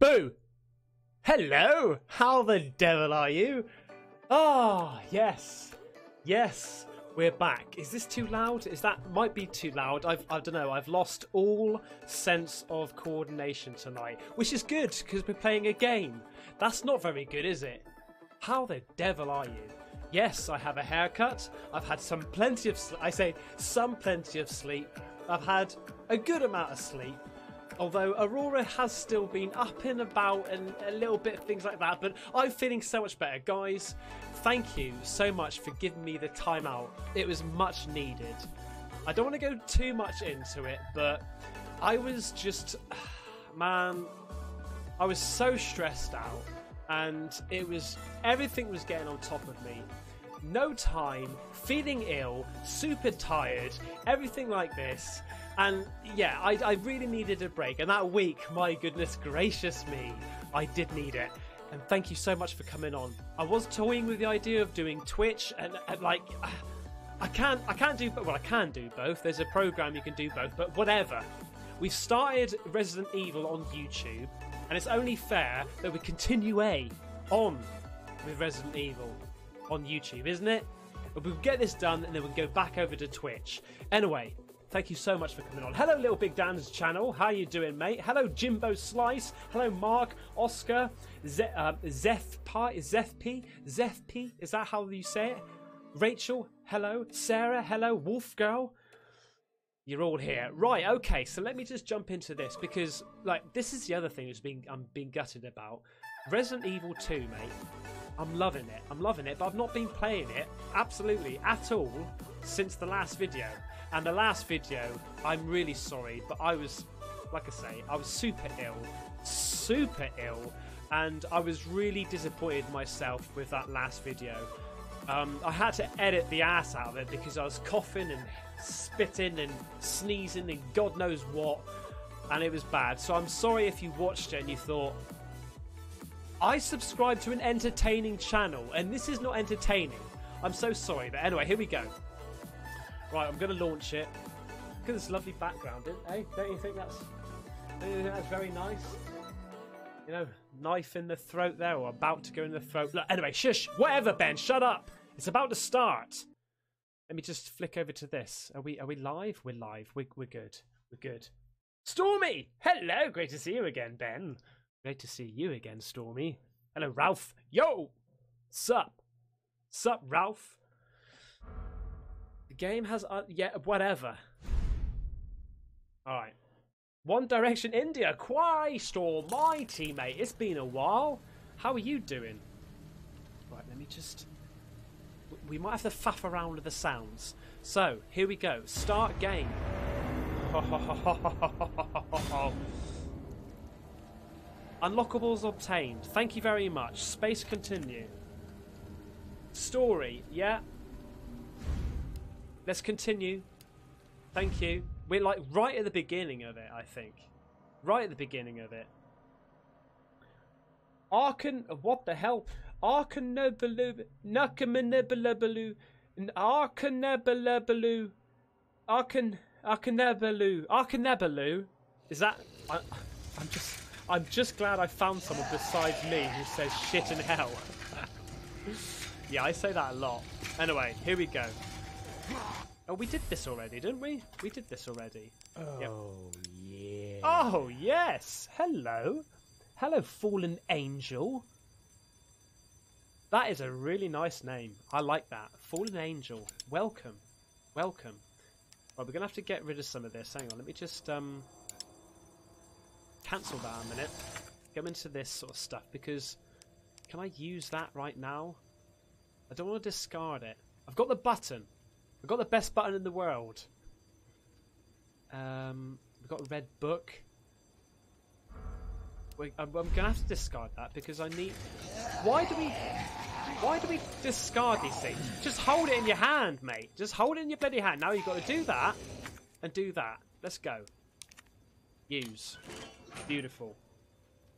Boo! Hello! How the devil are you? Ah, yes. Yes, we're back. Is this too loud? Is that might be too loud. I don't know. I've lost all sense of coordination tonight, which is good because we're playing a game. That's not very good, is it? How the devil are you? Yes, I have a haircut. I've had some plenty of sleep. I've had a good amount of sleep. Although Aurora has still been up and about and a little bit of things like that, but I'm feeling so much better. Guys, thank you so much for giving me the time out. It was much needed. I don't want to go too much into it, but I was just, man, I was so stressed out and it was, everything was getting on top of me. No time, feeling ill, super tired, everything like this. And yeah, I really needed a break. And that week, my goodness gracious me, I did need it. And thank you so much for coming on. I was toying with the idea of doing Twitch and like, I can't do, well, I can do both. There's a program you can do both, but whatever. We started Resident Evil on YouTube and it's only fair that we continue on with Resident Evil on YouTube, isn't it? But we'll get this done and then we'll go back over to Twitch. Anyway, thank you so much for coming on. Hello, Little Big Dan's channel. How you doing, mate? Hello, Jimbo Slice. Hello, Mark, Oscar, Zef P. Is that how you say it? Rachel, hello. Sarah, hello. Wolf Girl. You're all here. Right, okay, so let me just jump into this because, like, this is the other thing that's I'm being gutted about. Resident Evil 2, mate. I'm loving it, but I've not been playing it absolutely at all since the last video. And the last video, I'm really sorry, but I was, like I say, I was super ill, and I was really disappointed myself with that last video. I had to edit the ass out of it because I was coughing and spitting and sneezing and God knows what, and it was bad. So I'm sorry if you watched it and you thought, I subscribe to an entertaining channel, and this is not entertaining. I'm so sorry, but anyway, here we go. Right, I'm going to launch it. Look at this lovely background, eh? Don't you think that's very nice? You know, knife in the throat there, or about to go in the throat. Look, anyway, shush. Whatever, Ben, shut up. It's about to start. Let me just flick over to this. Are we live? We're live. We're good. We're good. Stormy! Hello! Great to see you again, Ben. Great to see you again, Stormy. Hello, Ralph. Yo! Sup? Sup, Ralph? The game has... yeah, whatever. Alright. One Direction India. Christ almighty, mate. It's been a while. How are you doing? Right, let me just... We might have to faff around with the sounds. So, here we go. Start game. Unlockables obtained. Thank you very much. Space continue. Story. Yeah. Let's continue. Thank you. We're like right at the beginning of it, I think. Right at the beginning of it. What the hell? Arkanebalu. Is that... I'm just glad I found someone besides me who says shit and hell. Yeah, I say that a lot. Anyway, here we go. Oh, we did this already, didn't we? We did this already. Oh, yep. Yeah. Oh, yes. Hello. Hello, Fallen Angel. That is a really nice name. I like that. Fallen Angel. Welcome. Welcome. Right, we're going to have to get rid of some of this. Hang on. Let me just cancel that a minute. Come into this sort of stuff because... Can I use that right now? I don't want to discard it. I've got the button. We've got the best button in the world. We've got a red book. I'm going to have to discard that because I need... Why do we discard these things? Just hold it in your hand, mate. Just hold it in your bloody hand. Now you've got to do that and do that. Let's go. Use. Beautiful.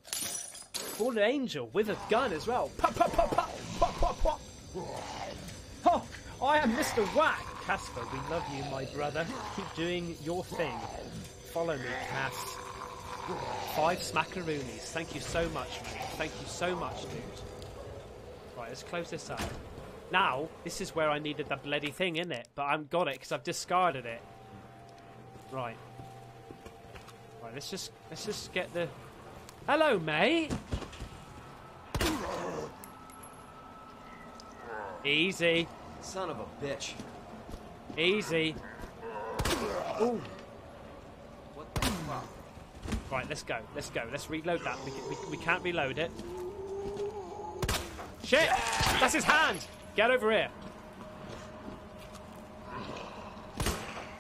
Fallen Angel with a gun as well. Pop, pop, pop, pop, pop, pop, pop. Oh. I am Mr. Whack! Casper, we love you, my brother. Keep doing your thing. Follow me, Cass. 5 smackaroonies. Thank you so much, man. Thank you so much, dude. Right, let's close this up. Now, this is where I needed the bloody thing, innit? But I've got it because I've discarded it. Right. Right, let's just get the... Hello, mate! Easy. Son of a bitch. Easy. Ooh. What the fuck? Right, let's go. Let's go. Let's reload that. We can't reload it. Shit! That's his hand! Get over here.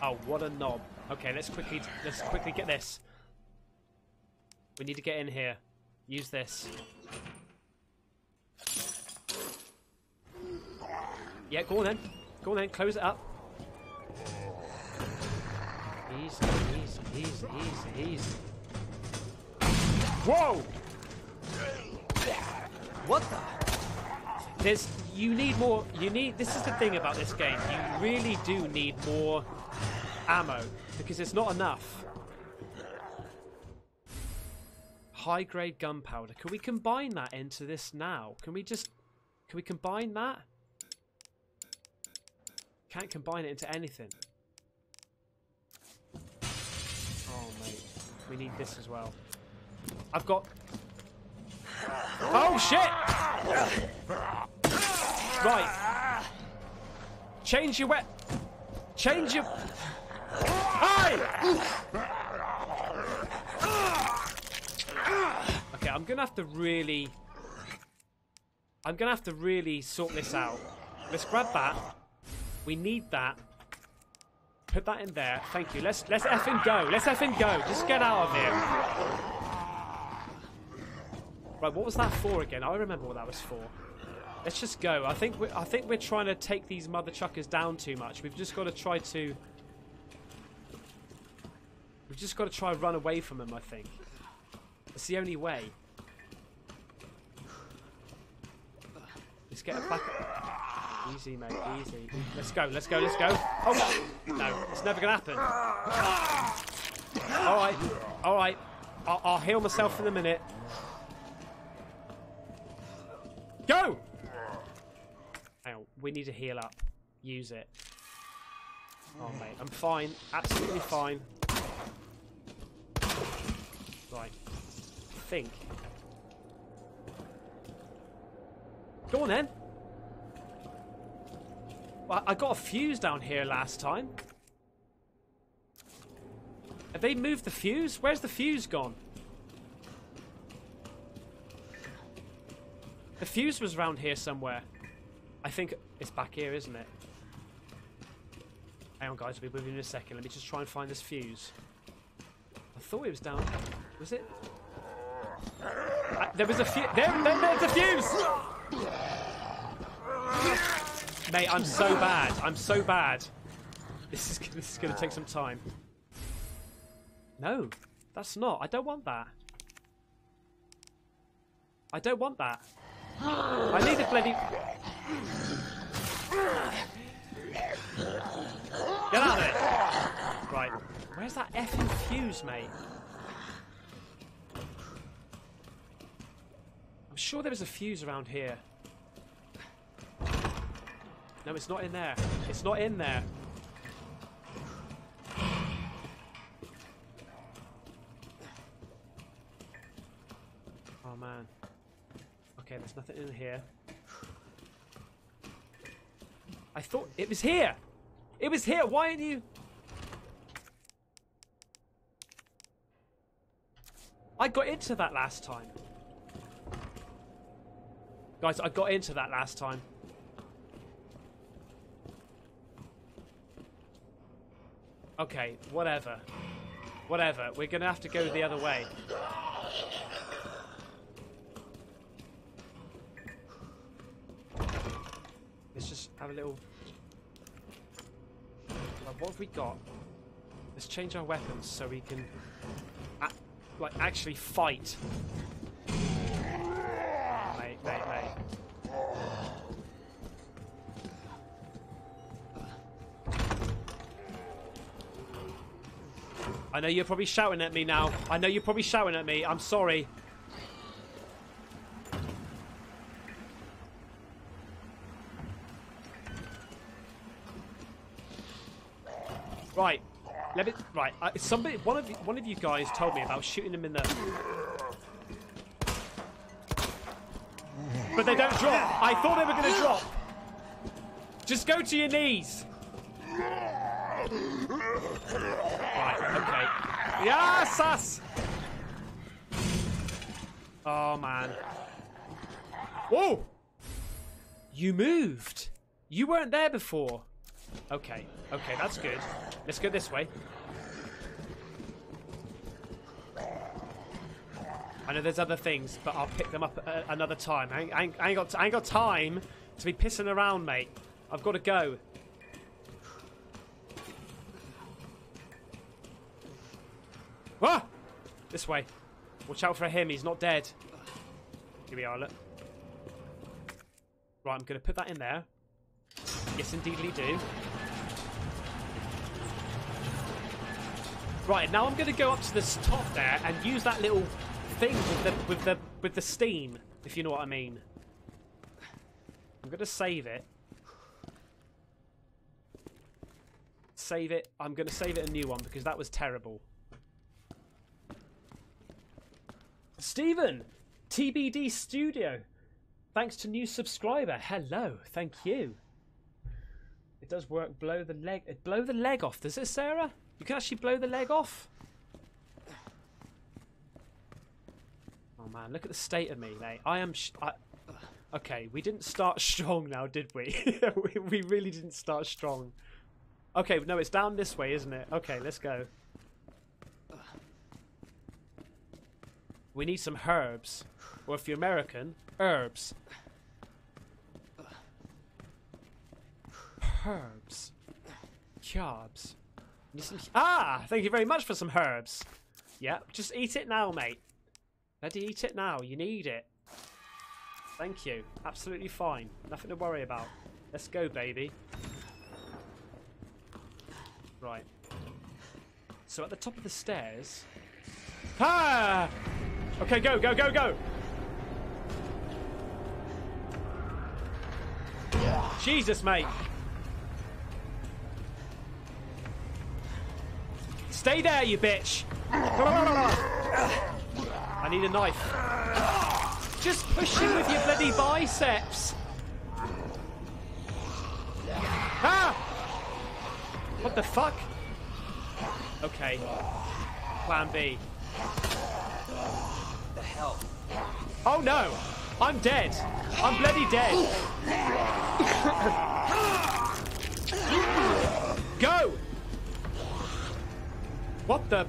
Oh, what a knob. Okay, let's quickly get this. We need to get in here. Use this. Yeah, go on then. Go on then. Close it up. Easy, easy, easy, easy, easy. Whoa! What the? There's... You need more... You need... This is the thing about this game. You really do need more ammo. Because it's not enough. High-grade gunpowder. Can we combine that into this now? Can we just... Can we combine that? Can't combine it into anything. Oh, mate. We need this as well. I've got... Oh, shit! Right. Change your weapon. Change your... Hi! Okay, I'm going to have to really... I'm going to have to really sort this out. Let's grab that. We need that. Put that in there. Thank you. Let's effing go. Let's effing go. Just get out of here. Right, what was that for again? I remember what that was for. Let's just go. I think we're trying to take these mother chuckers down too much. We've just got to try run away from them, I think. It's the only way. Let's get it back. Easy, mate, easy. Let's go, let's go, let's go. Oh, no, it's never going to happen. All right, all right. I'll heal myself in a minute. Go! Hang on, we need to heal up. Use it. Oh, mate, I'm fine. Absolutely fine. Right. Think. Go on, then. I got a fuse down here last time. Have they moved the fuse? Where's the fuse gone? The fuse was around here somewhere. I think it's back here, isn't it? Hang on, guys. We'll be with you in a second. Let me just try and find this fuse. I thought it was down... Was it? There was a fuse. There's a fuse! Mate, I'm so bad. I'm so bad. This is going to take some time. No, that's not. I don't want that. I don't want that. I need a bloody... Get out of it. Right. Where's that effing fuse, mate? I'm sure there was a fuse around here. No, it's not in there. It's not in there. Oh, man. Okay, there's nothing in here. I thought it was here. It was here. Why aren't you... I got into that last time. Guys, I got into that last time. Okay, whatever. Whatever. We're going to have to go the other way. Let's just have a little... Like, what have we got? Let's change our weapons so we can... like, actually fight. Mate, mate, mate. I know you're probably shouting at me now. I know you're probably shouting at me. I'm sorry. Right. Let me. Right. Somebody. One of you guys told me about shooting them in the. But they don't drop. I thought they were going to drop. Just go to your knees. Right, okay. Yes, us. Oh, man. Whoa! You moved. You weren't there before. Okay, okay, that's good. Let's go this way. I know there's other things, but I'll pick them up another time. I ain't got time to be pissing around, mate. I've got to go. Ah! This way. Watch out for him. He's not dead. Here we are, look. Right, I'm going to put that in there. Yes, indeedly do. Right, now I'm going to go up to this top there and use that little thing with the steam, if you know what I mean. I'm going to save it. Save it. I'm going to save it a new one because that was terrible. Stephen, TBD Studio. Thanks to new subscriber. Hello, thank you. It does work. Blow the leg. Blow the leg off. Does it, Sarah? You can actually blow the leg off. Oh man, look at the state of me, mate. I am. Okay, we didn't start strong now, did we? We really didn't start strong. Okay, no, it's down this way, isn't it? Okay, let's go. We need some herbs. Or if you're American, herbs. Herbs. Carbs. Ah! Thank you very much for some herbs. Yeah, just eat it now, mate. Ready, eat it now. You need it. Thank you. Absolutely fine. Nothing to worry about. Let's go, baby. Right. So at the top of the stairs... Ah! Okay, go, go, go, go! Jesus, mate! Stay there, you bitch! I need a knife. Just push him with your bloody biceps! Ah! What the fuck? Okay. Plan B. What the hell? Oh no! I'm dead! I'm bloody dead! Go! What the?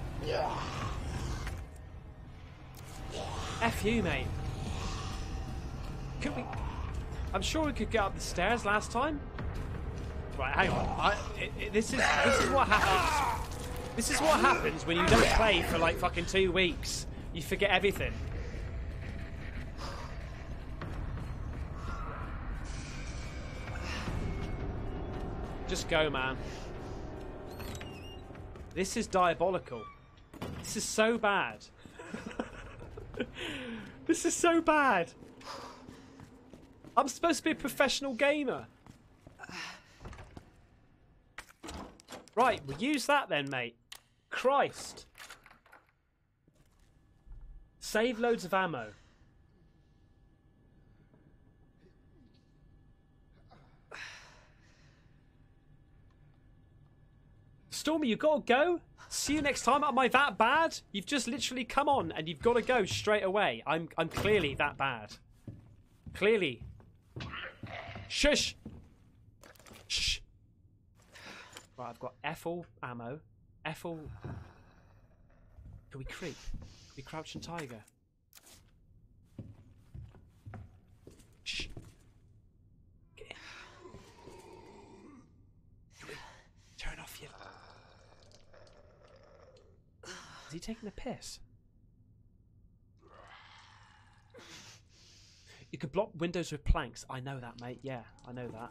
F you, mate. Could we? I'm sure we could get up the stairs last time. Right, hang on. This is what happens. This is what happens when you don't play for like fucking 2 weeks. You forget everything. Just go, man. This is diabolical. This is so bad. This is so bad. I'm supposed to be a professional gamer. Right, we'll use that then, mate. Christ. Save loads of ammo. Stormy, you gotta go. See you next time. Am I that bad? You've just literally come on and you've gotta go straight away. I'm clearly that bad. Clearly. Shush. Shh. Right, I've got Ethel ammo. Ethel. Can we creep? Can we crouch and tiger? Shh. Turn off your. Is he taking a piss? You could block windows with planks. I know that, mate. Yeah, I know that.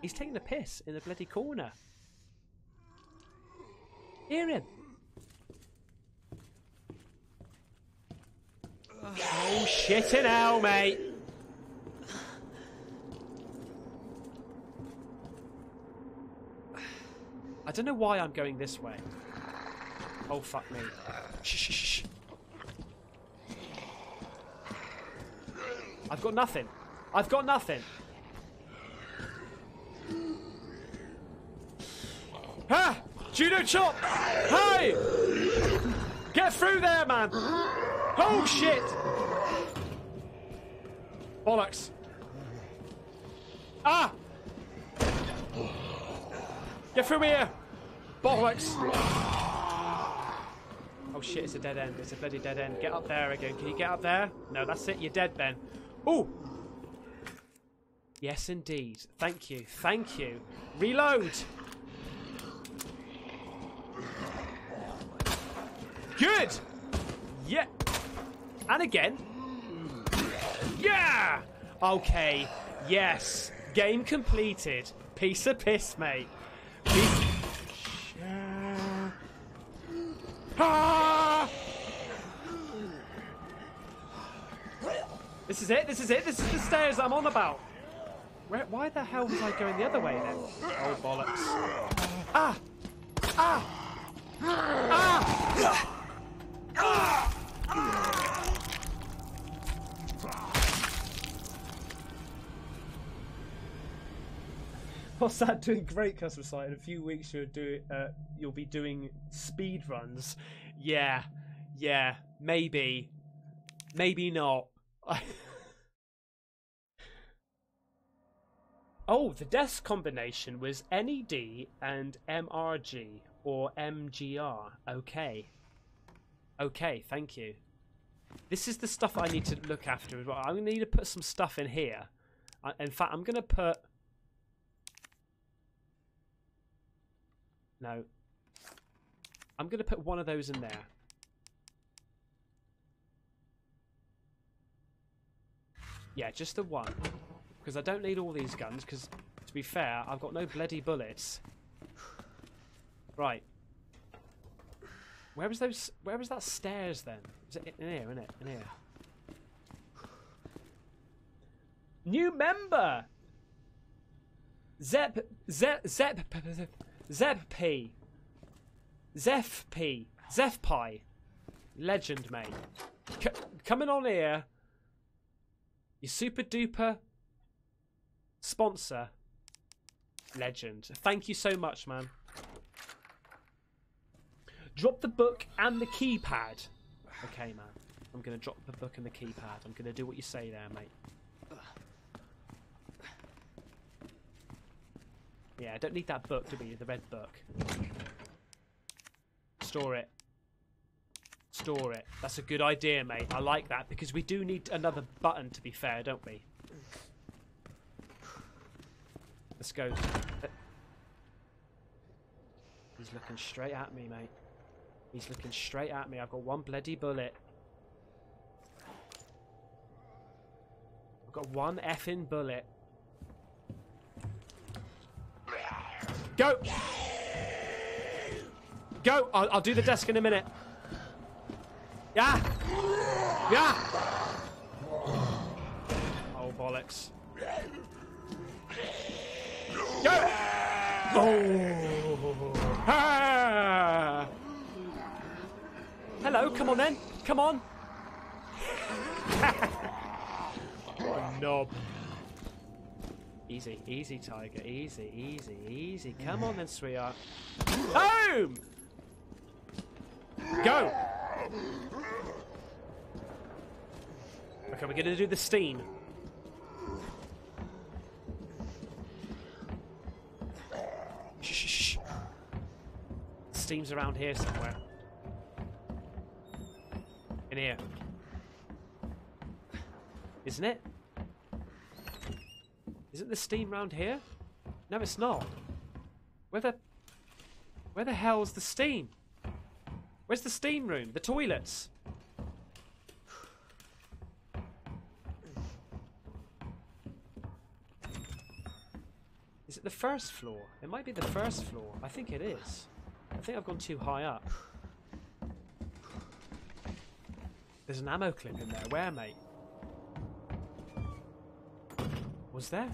He's taking a piss in the bloody corner. Hear him. Oh, shit in hell, mate. I don't know why I'm going this way. Oh, fuck me. Shh, shh, shh. I've got nothing. I've got nothing. Ha! Judo chop! Hey! Get through there, man! Oh, shit! Bollocks. Ah! Get through here! Bollocks! Oh, shit, it's a dead end. It's a bloody dead end. Get up there again. Can you get up there? No, that's it. You're dead, Ben. Ooh! Yes, indeed. Thank you. Thank you. Reload! Good! Yeah! And again. Yeah! Okay. Yes. Game completed. Piece of piss, mate. Piece... Ah! This is it. This is it. This is the stairs I'm on about. Where, why the hell was I going the other way then? Oh, bollocks. Ah! Ah! Ah! What's that? Doing great, Caspersight. In a few weeks, you'll be doing speed runs. Yeah, yeah, maybe, maybe not. Oh, the desk combination was NED and MRG or MGR. Okay. Okay, thank you. This is the stuff I need to look after as well. I'm going to need to put some stuff in here. In fact, I'm going to put... No. I'm going to put one of those in there. Yeah, just the one. Because I don't need all these guns, because, to be fair, I've got no bloody bullets. Right. Where was those? Where was that stairs then? Is it in here? In it? In here? New member. Zep P. Legend, mate. Coming on here. Your super duper sponsor. Legend. Thank you so much, man. Drop the book and the keypad. Okay, man. I'm going to drop the book and the keypad. I'm going to do what you say there, mate. Yeah, I don't need that book, do we? The red book. Store it. Store it. That's a good idea, mate. I like that, because we do need another button, to be fair, don't we? Let's go. He's looking straight at me, mate. He's looking straight at me. I've got one bloody bullet. I've got one effing bullet. Go! Go! I'll do the desk in a minute. Yeah! Yeah! Oh, bollocks. Go! Oh! Ah! Hello, come on then. Come on. Oh, knob. Easy, easy, tiger. Easy, easy, easy. Come on then, sweetheart. Boom! Go! Okay, we're going to do the steam. Shh, shh, shh. Steam's around here somewhere. In here. Isn't it? Isn't the steam round here? No, it's not. Where the hell's the steam? Where's the steam room? The toilets. Is it the first floor? It might be the first floor. I think it is. I think I've gone too high up. There's an ammo clip in there. Where, mate? Was there?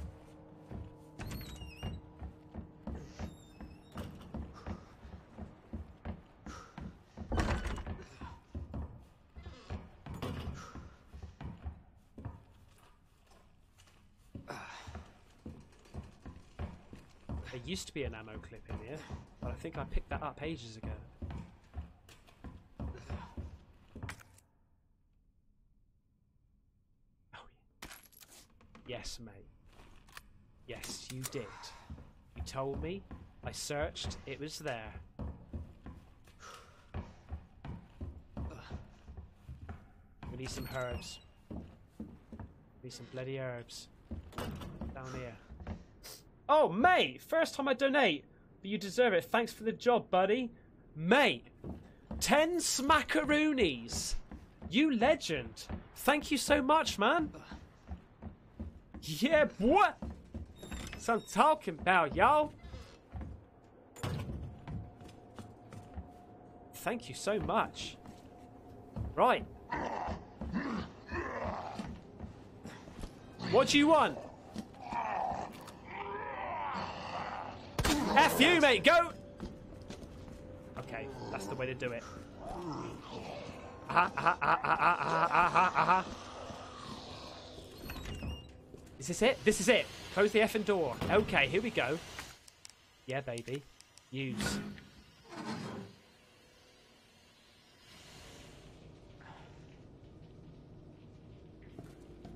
There used to be an ammo clip in here, but I think I picked that up ages ago. Yes, mate. Yes, you did. You told me. I searched. It was there. We need some herbs. We need some bloody herbs. Down here. Oh, mate! First time I donate. But you deserve it. Thanks for the job, buddy. Mate! 10 smackaroonies! You legend! Thank you so much, man! Yeah, what? That's what I'm talking about, y'all. Thank you so much. Right. What do you want? F you, mate. Go. Okay, that's the way to do it. Is this it? This is it. Close the effing door. Okay, here we go. Yeah, baby. Use.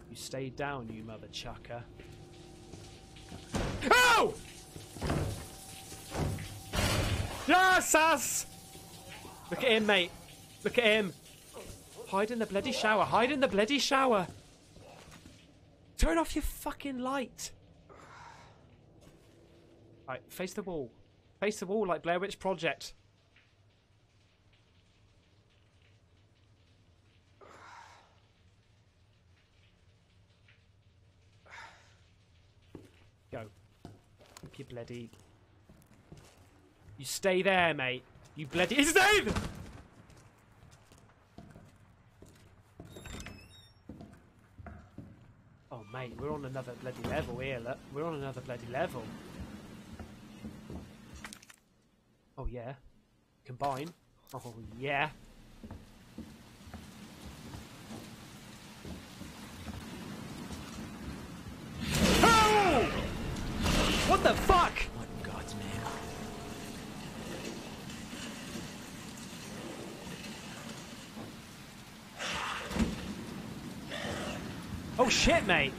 You stay down, you mother chucker. Oh! Yes, ass! Look at him, mate. Look at him. Hide in the bloody shower. Hide in the bloody shower. Turn off your fucking light. Alright, face the wall. Face the wall like Blair Witch Project. Go. Up your bloody... You stay there, mate. You bloody... It's Dave! Mate, we're on another bloody level here, look. We're on another bloody level. Oh, yeah. Combine. Oh, yeah. Oh! What the fuck? What in God's name? Oh, shit, mate.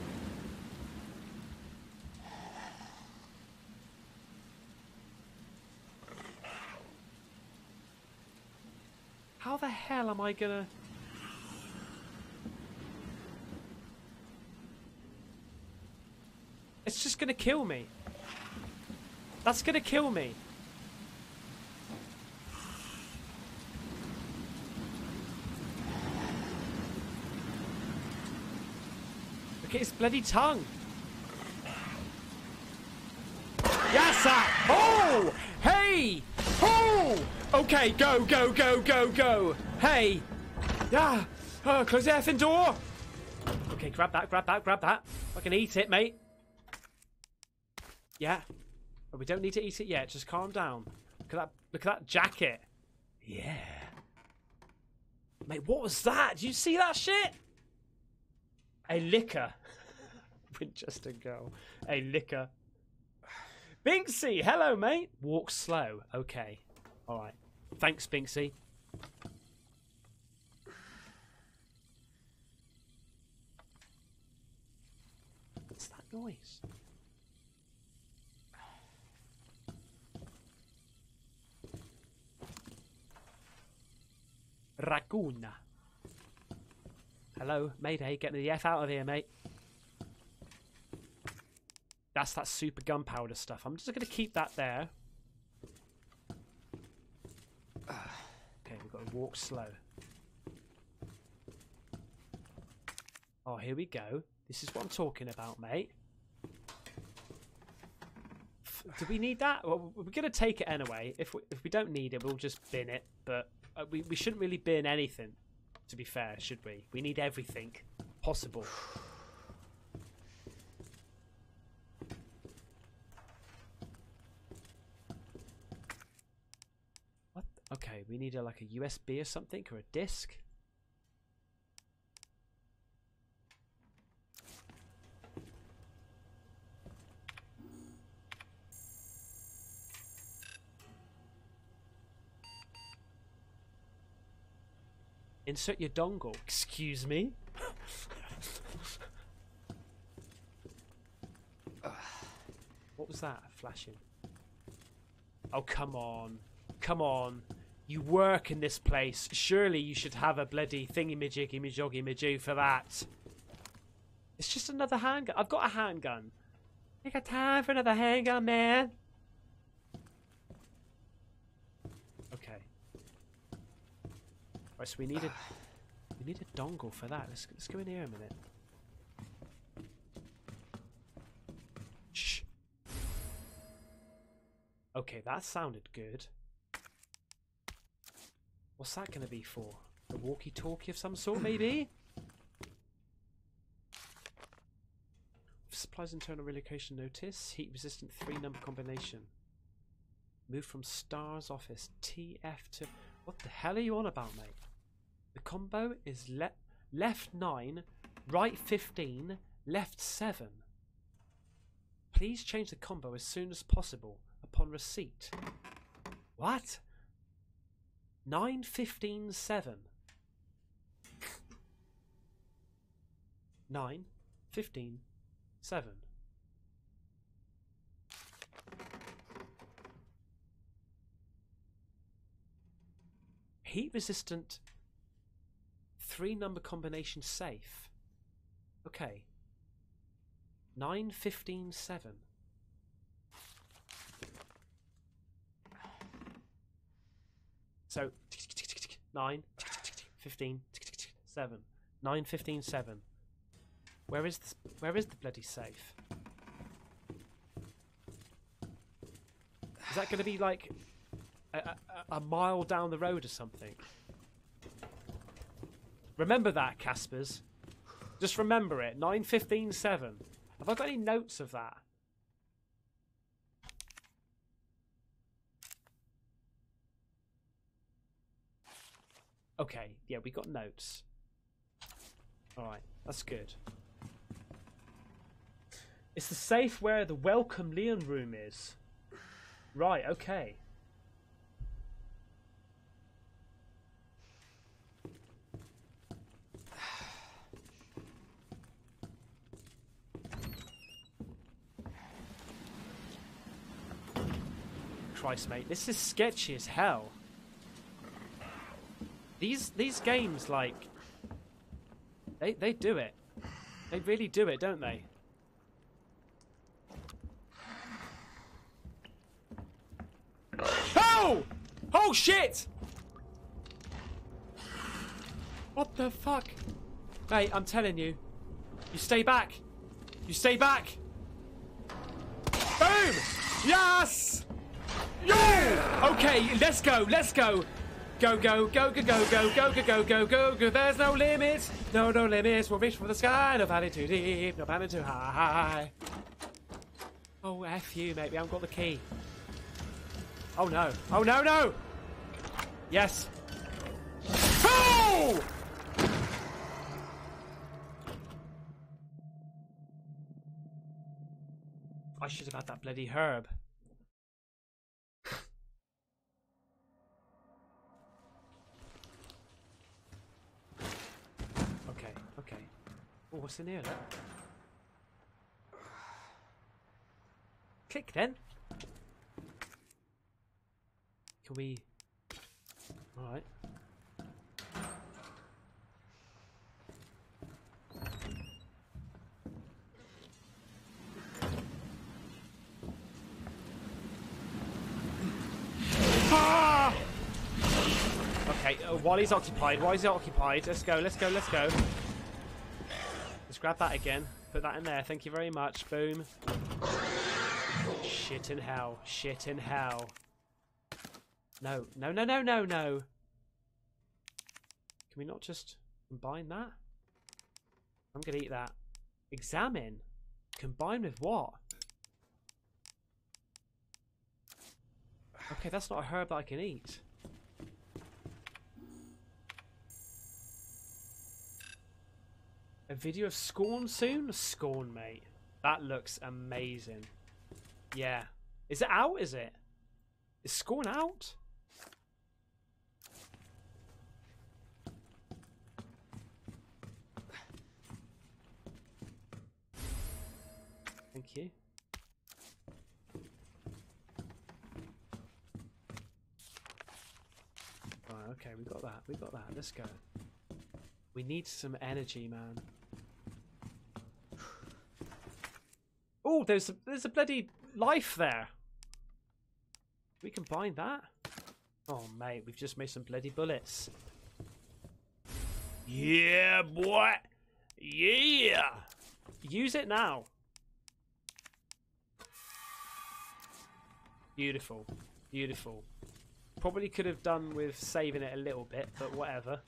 How the hell am I gonna... It's just gonna kill me. That's gonna kill me. Look at his bloody tongue. Yassa! Oh! Hey! Oh! Okay, go, go, go, go, go. Hey. Yeah. Oh, close the effing door. Okay, grab that, grab that, grab that. I can eat it, mate. Yeah. But we don't need to eat it yet. Just calm down. Look at that jacket. Yeah. Mate, what was that? Did you see that shit? A liquor. Winchester girl. A liquor. Binksy, hello, mate. Walk slow. Okay. All right. Thanks, Binksy. What's that noise? Raccoon. Hello, Mayday. Get me the F out of here, mate. That's that super gunpowder stuff. I'm just going to keep that there. Okay, we've got to walk slow. Oh, here we go. This is what I'm talking about, mate. Do we need that? Well, we're going to take it anyway. If we don't need it, we'll just bin it. But we shouldn't really bin anything. to be fair, should we? We need everything possible. What? Okay, we need a, like a USB or something, or a disc. Insert your dongle. Excuse me? What was that? Flashing. Oh, come on. Come on. You work in this place. Surely you should have a bloody thingy-majiggy-majoggy-majoo for that. It's just another handgun. I've got a handgun. I got time for another handgun, man. Right, so we need a dongle for that. Let's go in here a minute. Shh. Okay, that sounded good. What's that gonna be for? A walkie-talkie of some sort, maybe? Supplies internal relocation notice. Heat resistant 3-number combination. Move from Star's office. TF to. What the hell are you on about, mate? The combo is left 9, right 15, left 7. Please change the combo as soon as possible upon receipt. What? 9, 15, 7. 9, 15, 7. Heat resistant 3-number combination safe. Okay. 9, 15, 7. So 9, 15, 7. 9, 15, 7. Where is the bloody safe? Is that gonna be like a mile down the road or something? Remember that, Caspers. Just remember it. 9, 15, 7. Have I got any notes of that? Okay, yeah, we got notes. Alright, that's good. It's the safe where the welcome Leon room is. Right, okay. Christ, mate, this is sketchy as hell. These games, like, they do it. They really do it, don't they? Oh! Oh shit! What the fuck? Mate, I'm telling you. You stay back. You stay back. Boom! Yes! Yeah! Okay, let's go, let's go. Go, go, go, go, go, go, go, go, go, go, go, go. There's no limits. No, no limits. We'll reach for the sky. No valley too deep. No valley too high. Oh, F you, mate. We haven't got the key. Oh, no. Oh, no, no. Yes. Oh! I should have had that bloody herb. Oh, what's in here? Look. Click then. Can we? All right. Ah! Okay. While he's occupied, let's go. Let's go. Let's go. Grab that again. Put that in there. Thank you very much. Boom. Shit in hell. Shit in hell. No. No, no, no, no, no. Can Can we not just combine that? I'm going to eat that. Examine? Combine with what? Okay, that's not a herb that I can eat. A video of Scorn soon? Scorn, mate. That looks amazing. Yeah. Is it out, is it? Is Scorn out? Thank you. Right, okay, we got that. We got that. Let's go. We need some energy, man. Oh, there's a bloody life there. We combine that. Oh, mate, we've just made some bloody bullets. Yeah, boy. Yeah. Use it now. Beautiful. Beautiful. Probably could have done with saving it a little bit, but whatever.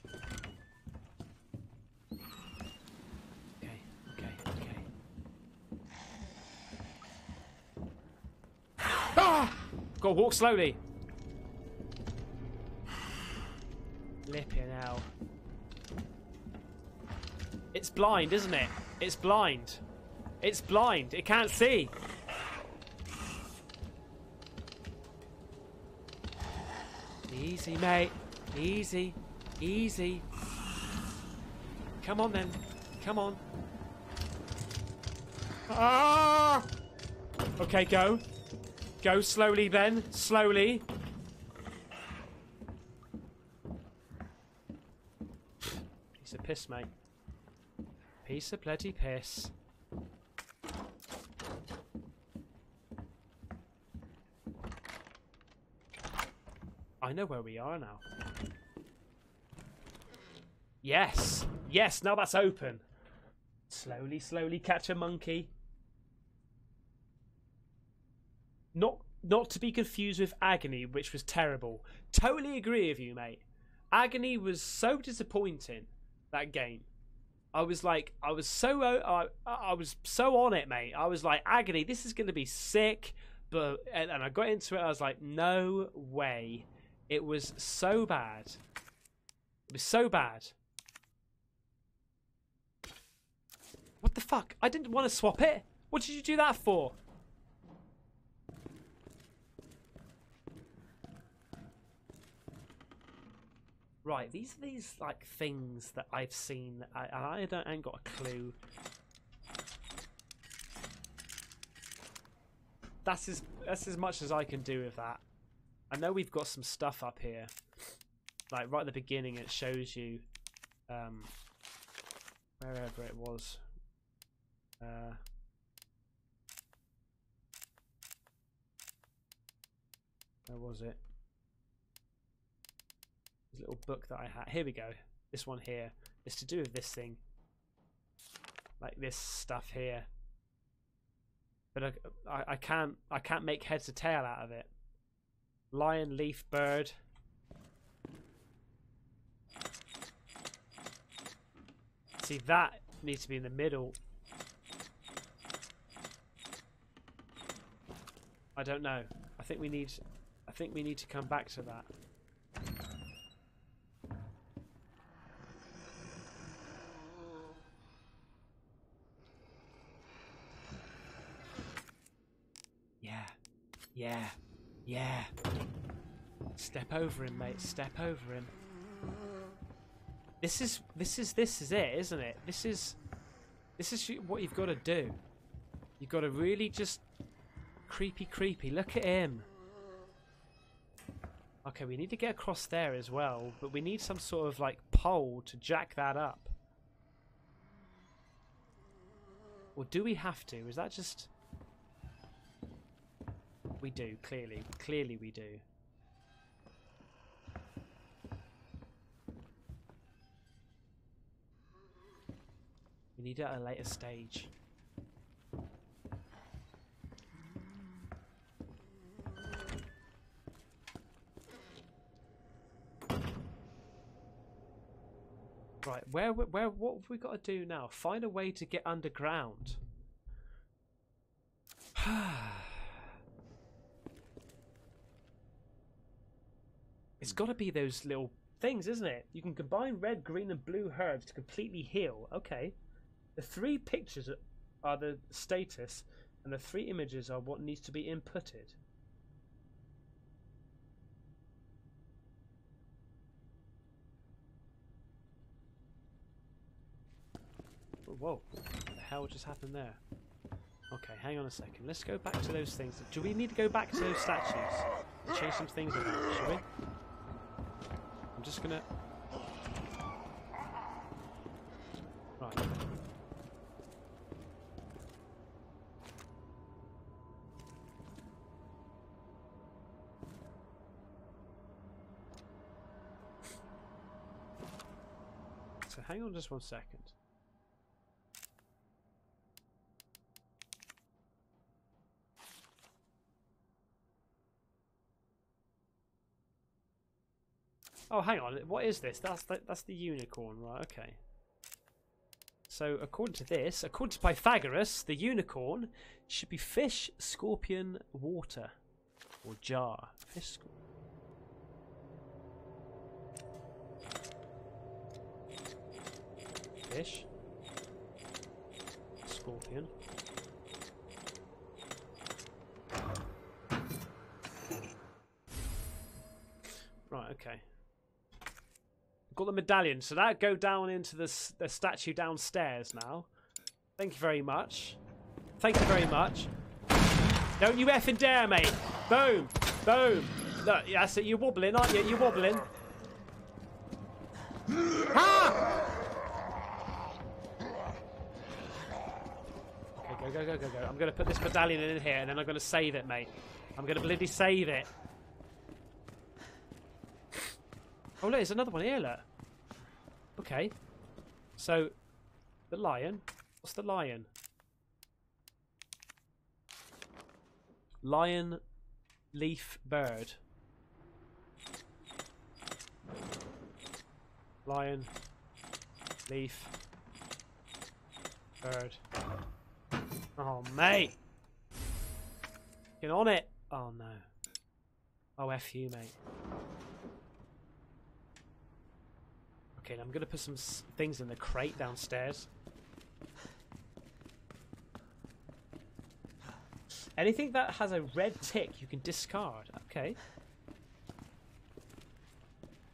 Go walk slowly. Flipping hell. It's blind, isn't it? It's blind. It's blind. It can't see. Easy, mate. Easy. Easy. Come on, then. Come on. Ah! Okay, go. Go slowly, Ben. Slowly. Piece of piss, mate. Piece of bloody piss. I know where we are now. Yes. Yes, now that's open. Slowly, slowly catch a monkey. Not to be confused with Agony, which was terrible. Totally agree with you, mate. Agony was so disappointing, that game. I was so on it, mate. I was like, Agony, this is going to be sick. But and I got into it, I was like, no way. It was so bad. It was so bad. What the fuck? I didn't want to swap it. What did you do that for? Right, these are these like things that I've seen that I ain't got a clue. That's as much as I can do with that. I know we've got some stuff up here. Like right at the beginning it shows you wherever it was. Where was it? Little book that I had. Here we go. This one here. It's to do with this thing. Like this stuff here. But I can't make heads or tail out of it. Lion, leaf, bird. See, that needs to be in the middle. I don't know. I think we need to come back to that. Yeah, yeah. Step over him, mate. Step over him. This is it, isn't it? This is what you've got to do. You've got to really just creepy. Look at him. Okay, we need to get across there as well, but we need some sort of like pole to jack that up. Or do we have to? Is that just? We do, clearly. Clearly we do. We need it at a later stage. Right, where what have we got to do now? Find a way to get underground. It's got to be those little things, isn't it? You can combine red, green and blue herbs to completely heal. Okay. The three pictures are the status and the three images are what needs to be inputted. Whoa, what the hell just happened there? Okay, hang on a second. Let's go back to those things. Do we need to go back to those statues and change some things around, shall we? I'm just gonna... Right. So hang on just one second. Oh, hang on. What is this? That's the unicorn, right? Okay. So, according to this, according to Pythagoras, the unicorn should be fish, scorpion, water, or jar. Fish. Fish. Scorpion. Right. Okay. Got the medallion, so that go down into the statue downstairs now. Thank you very much. Thank you very much. Don't you effing dare, mate. Boom. Boom. Look, that's it. You're wobbling, aren't you? You're wobbling. Ah! Okay, go, go, go, go, go. I'm going to put this medallion in here, and then I'm going to save it, mate. I'm going to bloody save it. Oh, look, there's another one here, look. Okay. So, the lion. What's the lion? Lion leaf bird. Lion leaf bird. Oh, mate. Get on it. Oh, no. Oh, F you, mate. Okay, I'm going to put some things in the crate downstairs. Anything that has a red tick, you can discard. Okay.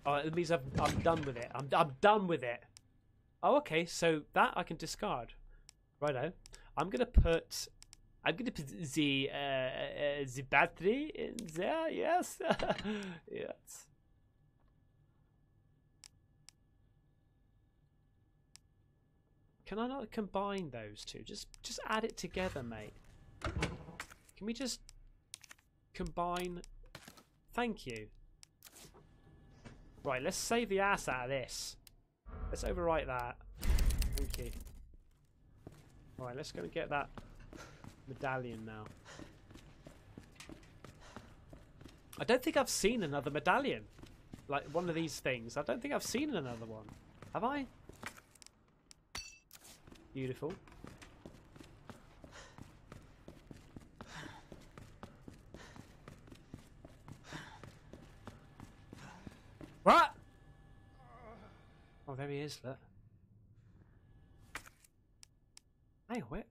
Oh, it means I'm done with it. I'm done with it. Oh, okay. So that I can discard. Righto. I'm going to put the battery in there. Yes. Yes. Can I not combine those two? Just add it together, mate. Can we just combine? Thank you. Right, let's save the ass out of this. Let's overwrite that. Thank you. Alright, let's go and get that medallion now. I don't think I've seen another medallion. Like, one of these things. I don't think I've seen another one. Have I? Beautiful. What? Oh, there he is, look. Hey, what?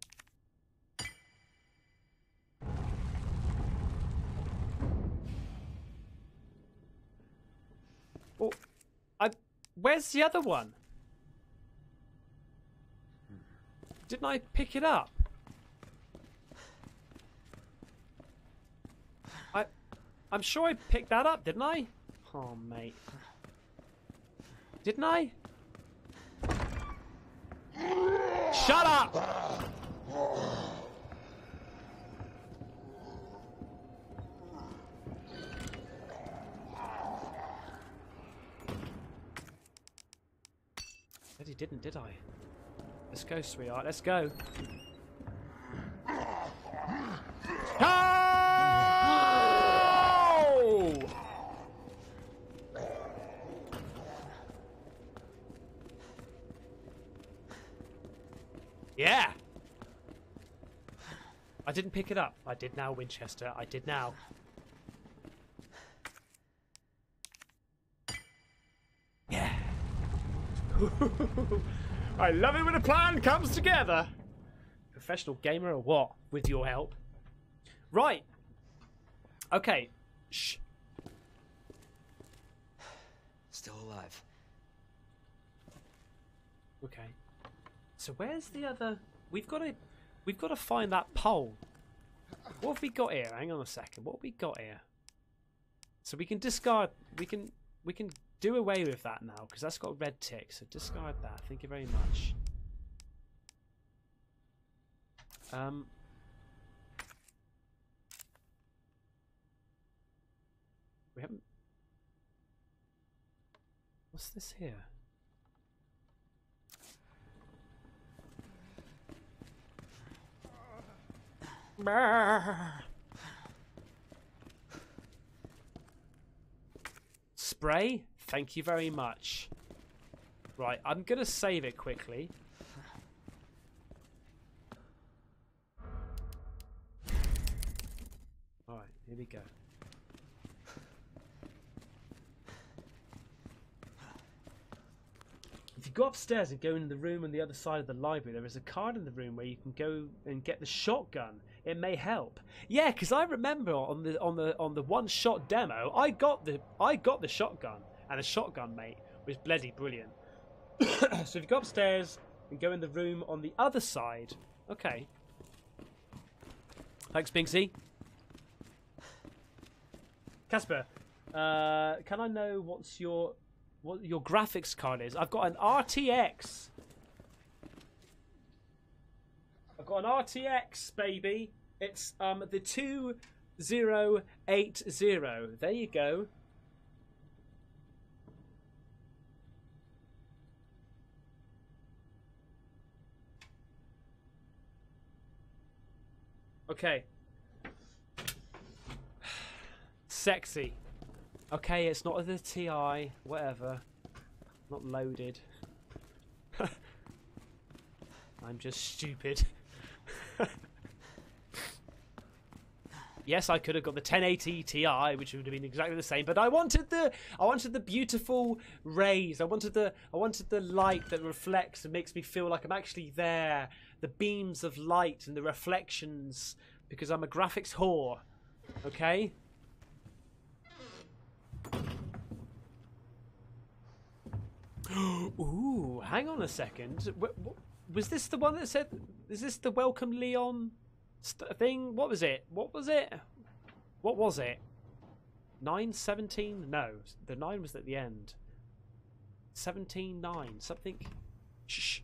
Oh, where's the other one? Didn't I pick it up? I'm sure I picked that up, didn't I? Oh, mate. Didn't I? Shut up! But he didn't, did I? Let's go, sweetheart. Let's go. Oh! Yeah! I didn't pick it up. I did now, Winchester. I did now. Yeah. I love it when a plan comes together. Professional gamer or what? With your help. Right. Okay. Shh. Still alive. Okay. So where's the other? We've got to find that pole. What have we got here? Hang on a second. What have we got here? So we can discard. We can do away with that now because that's got a red tick. So discard that. Thank you very much. We haven't. What's this here? Spray, thank you very much. Right, I'm gonna save it quickly. All right, here we go. If you go upstairs and go into the room on the other side of the library, there is a card in the room where you can go and get the shotgun. It may help. Yeah, because I remember on the one-shot demo, I got the shotgun, and the shotgun, mate, was bloody brilliant. So if you go upstairs and go in the room on the other side, okay. Thanks, Binksy. Casper, can I know what your graphics card is? I've got an RTX. I've got an RTX, baby. It's the 2080. There you go. Okay. Sexy. Okay, it's not the TI. Whatever. Not loaded. I'm just stupid. Yes, I could have got the 1080 Ti, which would have been exactly the same, but I wanted the beautiful rays. I wanted the light that reflects and makes me feel like I'm actually there. The beams of light and the reflections, because I'm a graphics whore. Okay? Ooh, hang on a second. Was this the one that said, is this the welcome Leon thing? What was it? What was it? What was it? 917? No, the 9 was at the end. 179, something. Shh.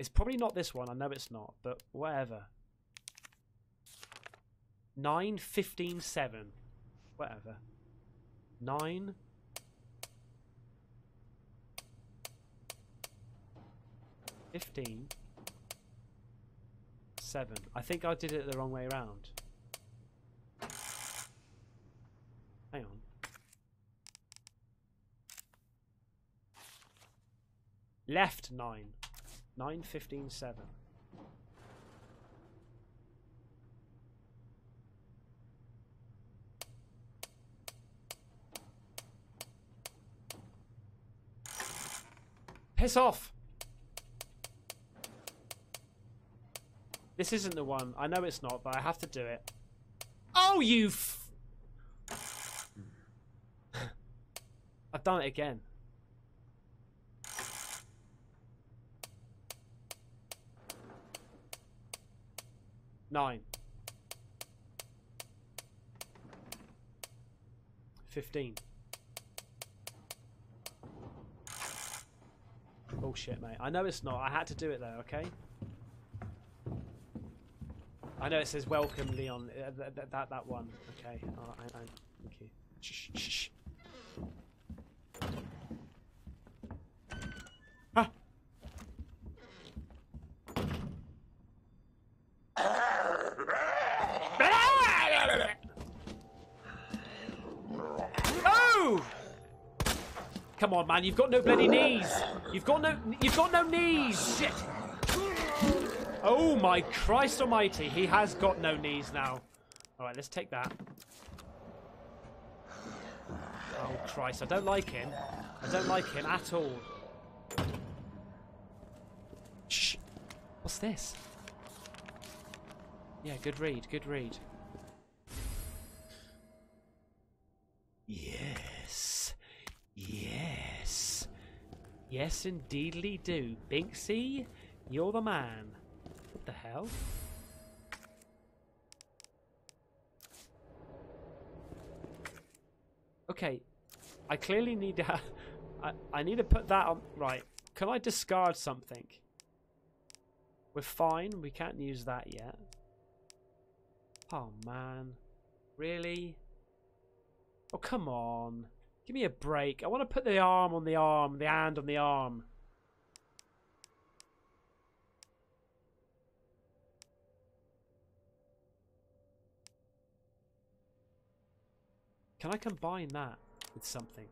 It's probably not this one. I know it's not, but whatever. 9, 15, 7. Whatever. 9. $15.7. I think I did it the wrong way around. Hang on. Left 9. 9, 15, 7. Piss off! This isn't the one. I know it's not, but I have to do it. Oh, you I've done it again. $9. 15. Bullshit, mate. I know it's not. I had to do it, though, okay? I know it says welcome, Leon. That one. Okay. Oh, thank you. Shh, shh, shh. Ah. Oh! Come on, man. You've got no bloody knees. You've got no knees. Shit. Oh my Christ Almighty. He has got no knees now. All right, let's take that. Oh Christ, I don't like him. I don't like him at all. Shh. What's this? Yeah, good read. Good read. Yes. Yes. Yes, indeedly do. Binksy, you're the man. What the hell? Okay. I clearly need to... I need to put that on... Right. Can I discard something? We're fine. We can't use that yet. Oh, man. Really? Oh, come on. Give me a break. I want to put the arm on the arm, the hand on the arm. Can I combine that with something?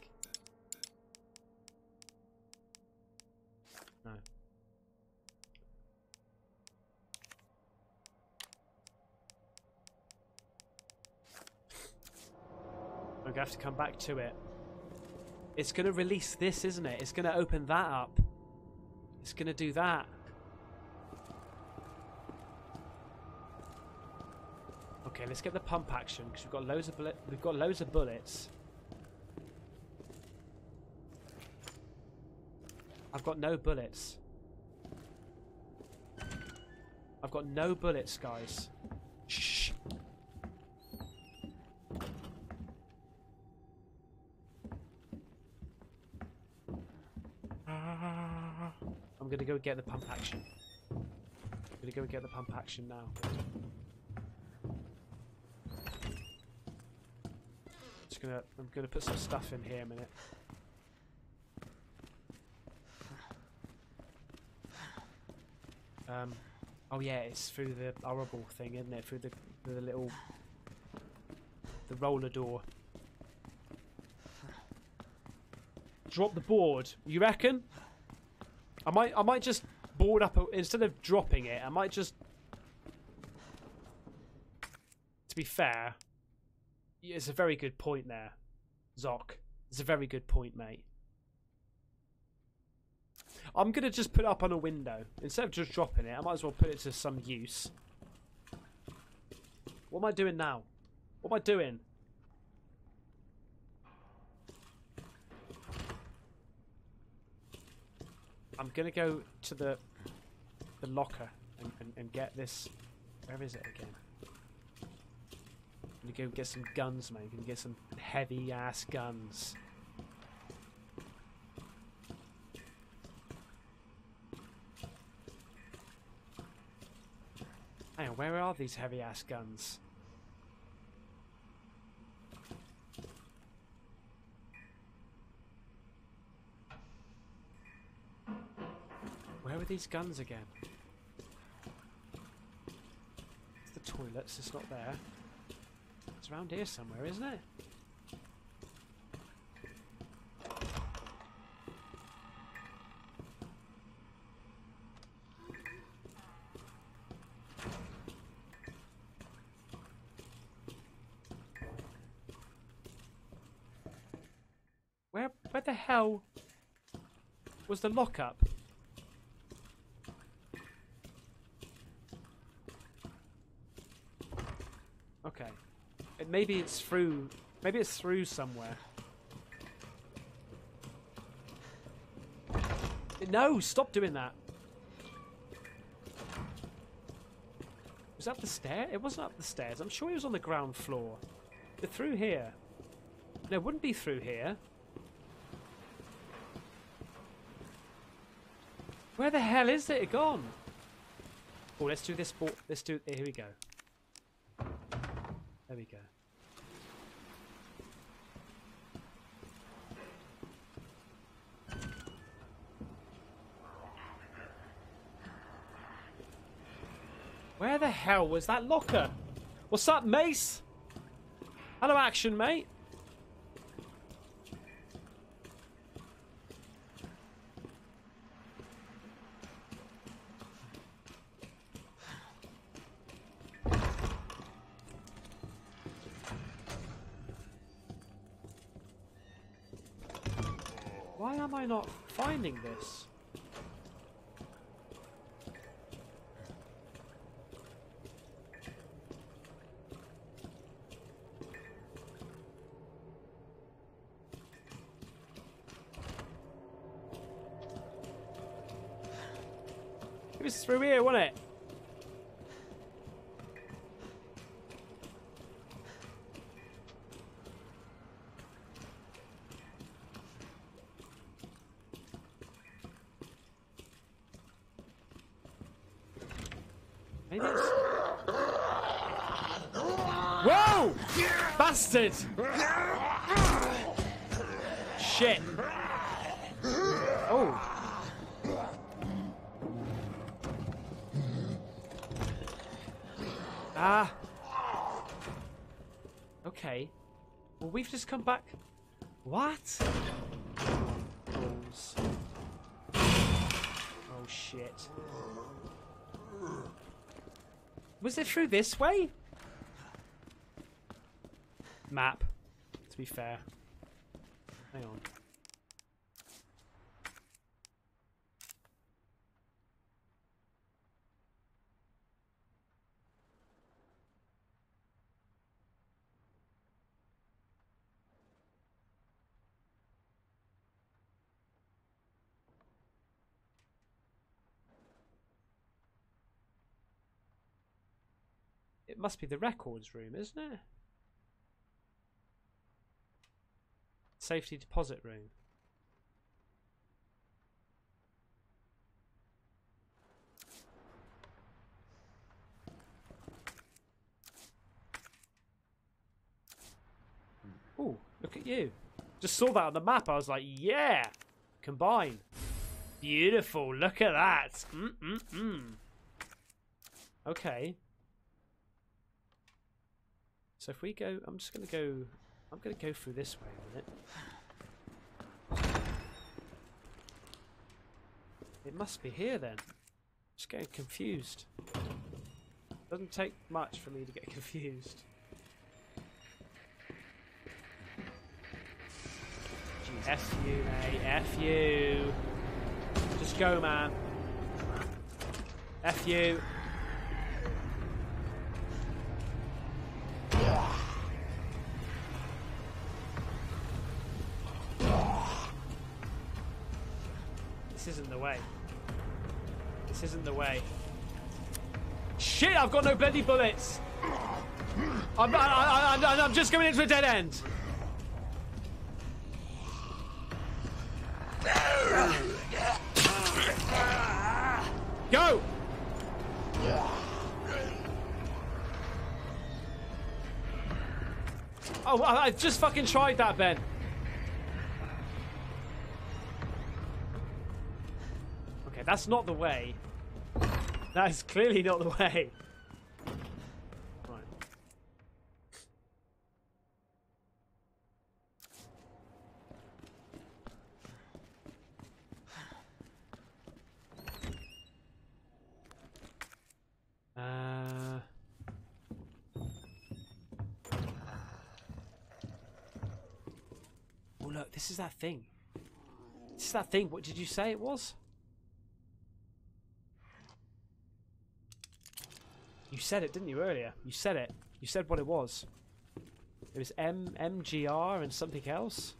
No. I'm going to have to come back to it. It's going to release this, isn't it? It's going to open that up. It's going to do that. Okay, let's get the pump action because we've got loads of bullets. I've got no bullets. I've got no bullets, guys. Shh. I'm going to go get the pump action. I'm going to go get the pump action now. I'm going to put some stuff in here a minute. Oh yeah, it's through the horrible thing, isn't it? Through the little... the roller door. Drop the board. You reckon? I might just board up... instead of dropping it, I might just... To be fair... It's a very good point there, Zoc. It's a very good point, mate. I'm going to just put it up on a window. Instead of just dropping it, I might as well put it to some use. What am I doing now? What am I doing? I'm going to go to the locker and get this. Where is it again? I'm gonna go get some guns, mate. I'm gonna get some heavy ass guns. Hang on, where are these heavy ass guns? Where are these guns again? It's the toilets, it's not there. It's around here somewhere, isn't it? Where the hell was the lockup? Okay. Maybe it's through somewhere. No, stop doing that. Was that the stair? It wasn't up the stairs. I'm sure it was on the ground floor. But through here. No, it wouldn't be through here. Where the hell is it gone? Oh, let's do this. Let's do it. Here we go. There we go. Where the hell was that locker? What's up, Mace? Hello, action, mate. Why am I not finding this? It was through here, wasn't it? Whoa! Bastard! Shit! Oh! Ah. Okay. Well, we've just come back. What? Balls. Oh shit. Was it through this way? Map. To be fair. Hang on. It must be the records room, isn't it? Safety deposit room. Oh, look at you. Just saw that on the map. I was like, yeah, combine. Beautiful. Look at that. Okay. So if we go, I'm going to go through this way a minute. It must be here then. I'm just getting confused. Doesn't take much for me to get confused. Jeez. F you, mate. F you. Just go, man. F you. This isn't the way. This isn't the way. Shit! I've got no bloody bullets. I'm just going into a dead end. Go. Oh, I just fucking tried that, Ben. That's not the way. That is clearly not the way. Right. Oh look, this is that thing. This is that thing. What did you say it was? You said it, didn't you, earlier? You said it. You said what it was. It was MGR and something else.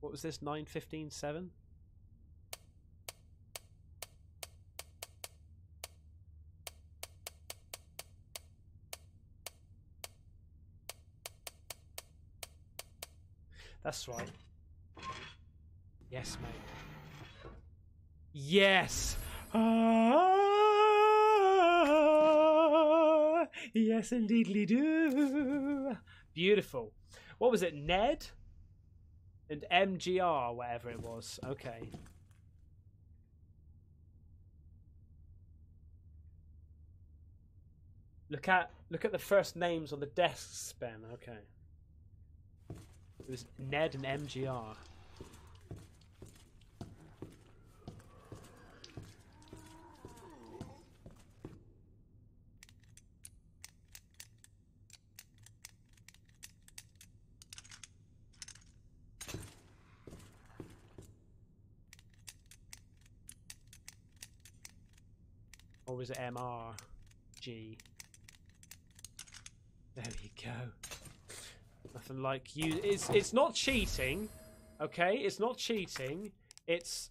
What was this? 9-15-7? That's right. Yes, mate. Yes! Ah, yes, indeedly do. Beautiful. What was it? Ned? And MGR, whatever it was. Okay. Look at the first names on the desks, Ben. Okay. It was Ned and MGR. Or was it MRG? There we go. Nothing like you. It's not cheating, okay? It's not cheating. It's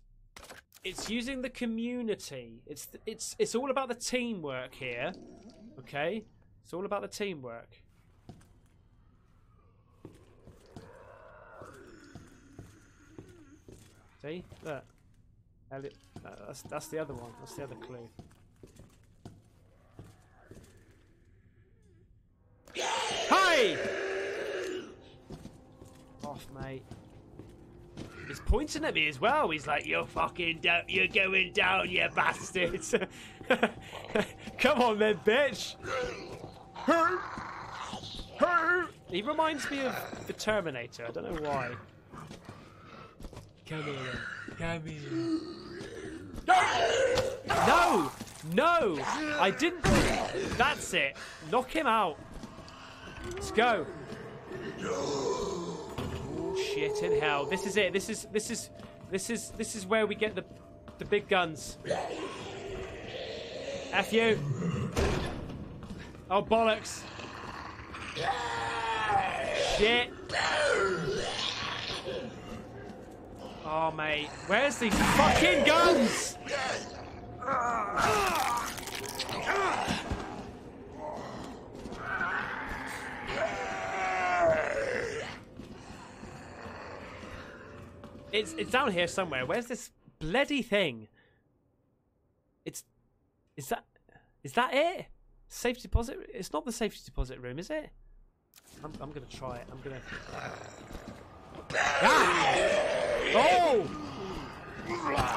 using the community. It's all about the teamwork here, okay? It's all about the teamwork. See? Look. Elliot. That's the other one. That's the other clue. Hey! Off, mate. He's pointing at me as well. He's like, "You're fucking down. You're going down, you bastards." Come on, then, bitch. He reminds me of the Terminator. I don't know why. Come here, come here. No! No! I didn't. That's it. Knock him out. Let's go. Oh, shit in hell. This is it. This is where we get the big guns. F you. Oh, bollocks. Shit. Oh, mate. Where's these fucking guns? It's down here somewhere. Where's this bloody thing? Is that it? Safety deposit? It's not the safety deposit room, is it? I'm gonna try it. I'm gonna. Ah! Oh!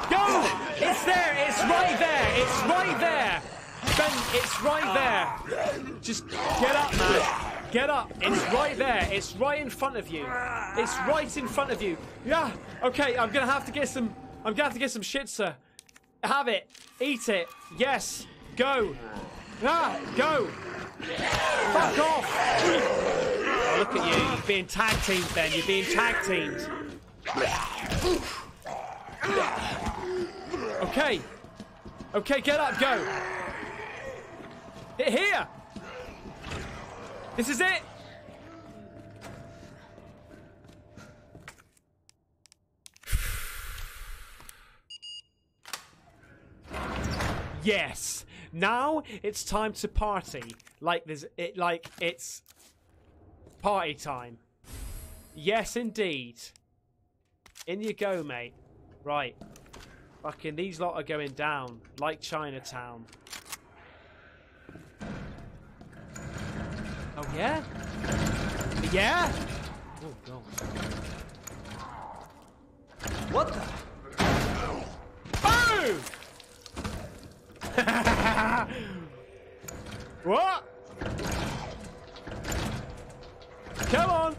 Go! It's there! It's right there! It's right there! Ben, it's right there! Just get up, man! Get up! It's right there! It's right in front of you! It's right in front of you! Yeah! Okay, I'm gonna have to get some... I'm gonna have to get some shit, sir! Have it! Eat it! Yes! Go! Ah! Go! Fuck off! Oh, look at you! You're being tag teamed, Ben! You're being tag teamed! Okay. Okay, get up, go. Hit here. This is it. Yes. Now it's time to party. Like there's it. Like it's party time. Yes, indeed. In you go, mate. Right. Fucking these lot are going down. Like Chinatown. Oh, yeah? Yeah? Oh, God. What the? Boom! What? Come on!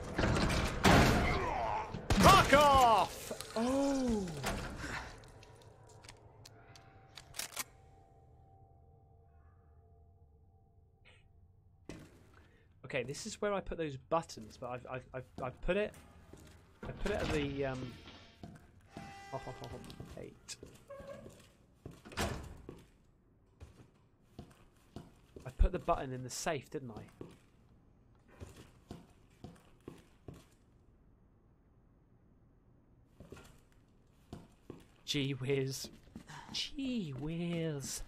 Fuck off! Oh. Okay, this is where I put those buttons, but I've put it. I put it at the eight. I put the button in the safe, didn't I? Gee whiz. Gee whiz.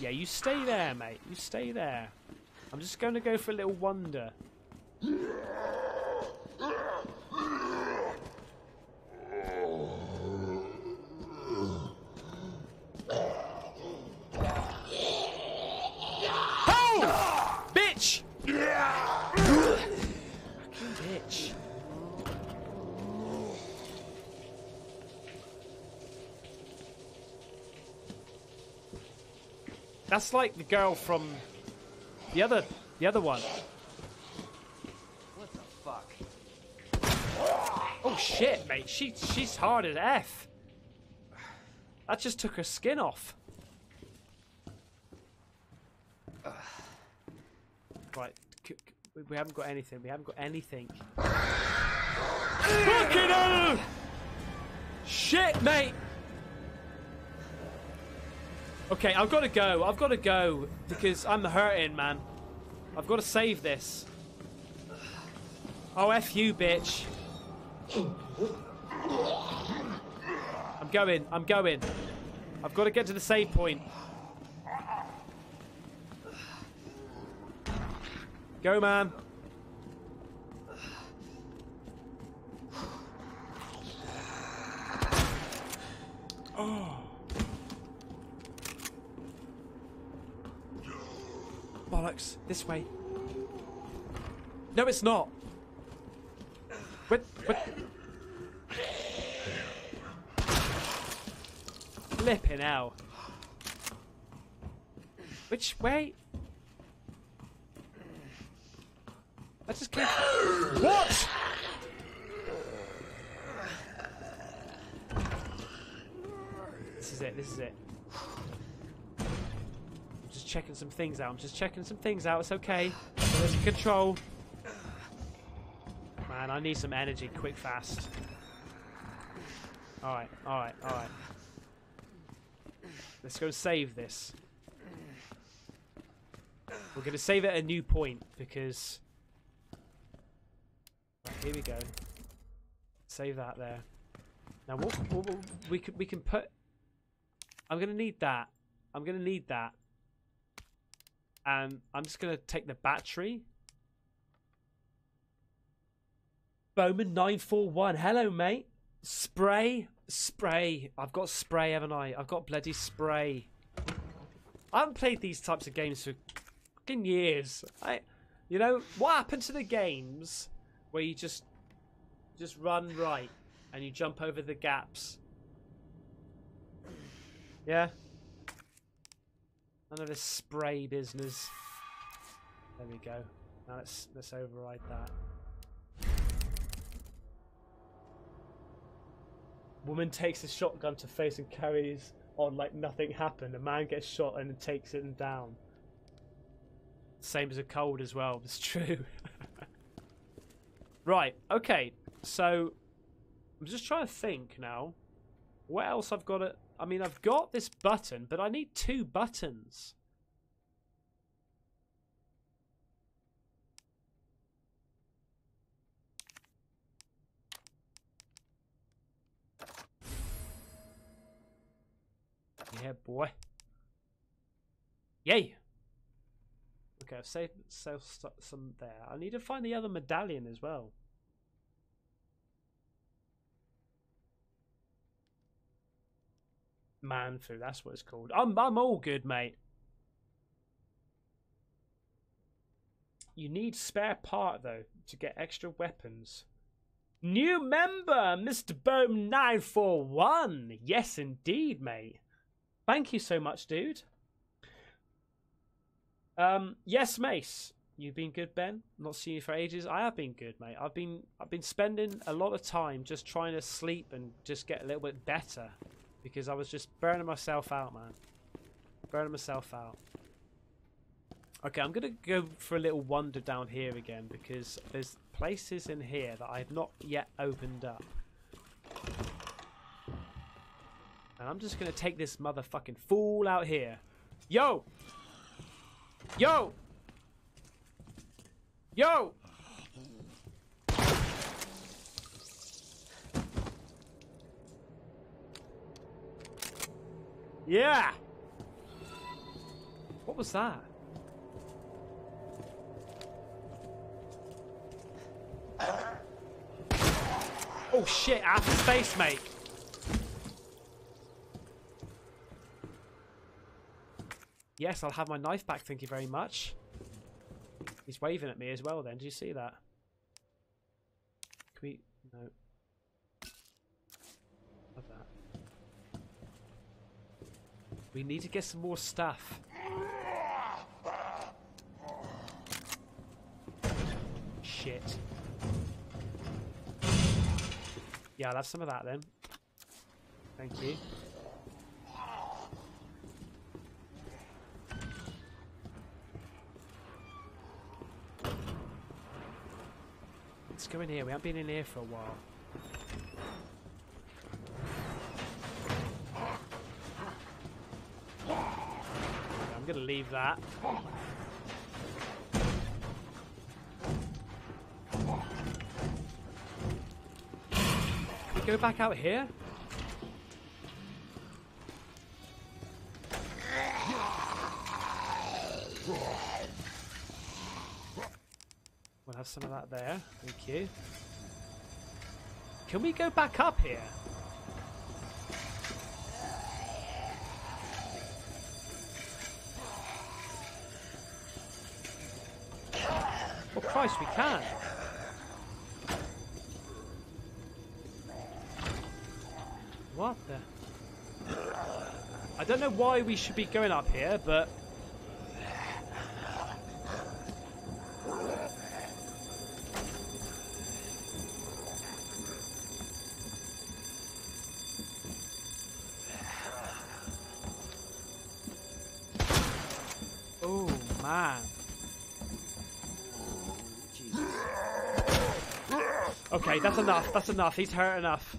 Yeah, you stay there, mate. You stay there. I'm just going to go for a little wander. Oh! Bitch! Fucking bitch. That's like the girl from the other one. What the fuck? Oh shit, mate. She's hard as F. That just took her skin off. Right. We haven't got anything. We haven't got anything. Fucking hell! Shit, mate. Okay, I've got to go. I've got to go because I'm hurting, man. I've got to save this. Oh, F you, bitch. I'm going. I'm going. I've got to get to the save point. Go, man. Oh. Bollocks. This way. No, it's not. What? Flipping hell. Which way? I just can't. What? This is it. This is it. I'm just checking some things out. It's okay. I'm in control. Man, I need some energy quick, fast. Alright, alright, alright. Let's go save this. We're going to save it at a new point because... Right, here we go. Save that there. Now what we can put... I'm going to need that. And I'm just going to take the battery. Bowman 941. Hello, mate. Spray. Spray. I've got spray, haven't I? I've got bloody spray. I haven't played these types of games for fucking years. You know, what happened to the games where you just run right and you jump over the gaps? Yeah. None of this spray business. There we go. Now let's override that. Woman takes a shotgun to face and carries on like nothing happened. A man gets shot and takes it down. Same as a cold as well. It's true. Right. Okay. So I'm just trying to think now. What else I've got? I mean, I've got this button, but I need two buttons. Yeah, boy. Yay. Okay, I've saved some there. I need to find the other medallion as well. Man food, that's what it's called. I'm all good, mate. You need spare part, though, to get extra weapons. New member, Mr. Boom 941. Yes, indeed, mate. Thank you so much, dude. Yes, Mace. You've been good, Ben. Not seen you for ages. I have been good, mate. I've been spending a lot of time just trying to sleep and just get a little bit better because I was just burning myself out, man. Okay, I'm gonna go for a little wander down here again because there's places in here that I've not yet opened up. And I'm just going to take this motherfucking fool out here. Yo! Yo! Yo! Yeah! What was that? Oh shit, after space, mate. Yes, I'll have my knife back, thank you very much. He's waving at me as well then, do you see that? Can we... no. Love that. We need to get some more stuff. Shit. Yeah, I'll have some of that then. Thank you. Let's go in here. We haven't been in here for a while. gonna leave that. Can we go back out here? We'll have some of that there. Thank you. Can we go back up here? Well, Christ, we can. What the? I don't know why we should be going up here, but... Okay, that's enough. That's enough. He's hurt enough.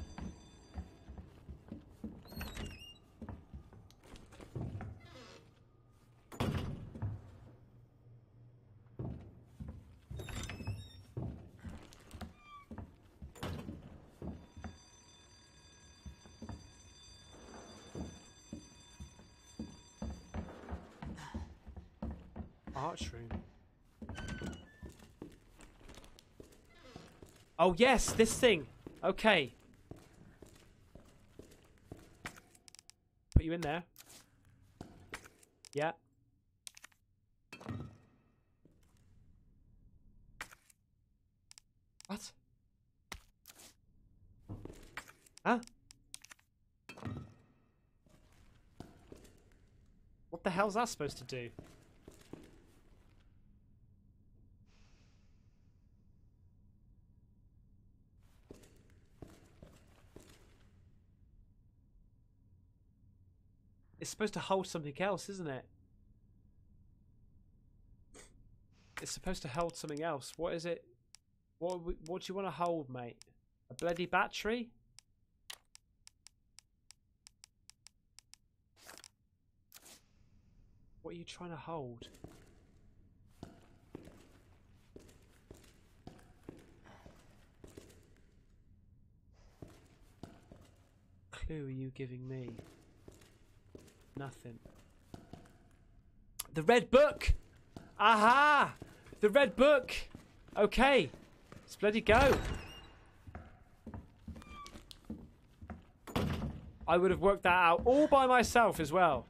Oh, yes, this thing. Okay. Put you in there. Yeah. What? Huh? What the hell's that supposed to do? It's supposed to hold something else, isn't it? It's supposed to hold something else. What is it? What do you want to hold, mate? A bloody battery? What are you trying to hold? What clue are you giving me? Nothing. The red book. Aha! The red book. Okay, let's bloody go. I would have worked that out all by myself as well.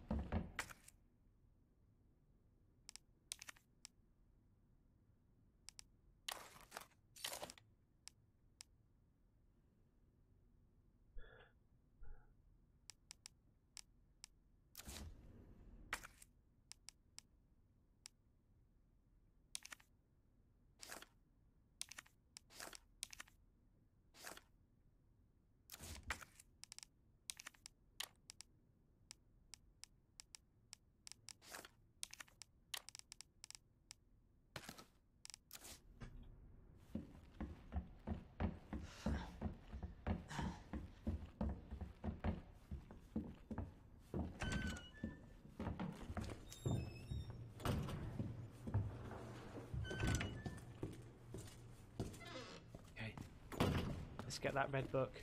Get that red book.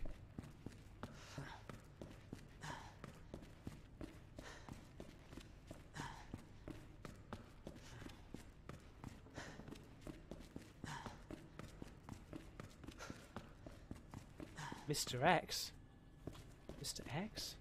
Mr. X? Mr. X?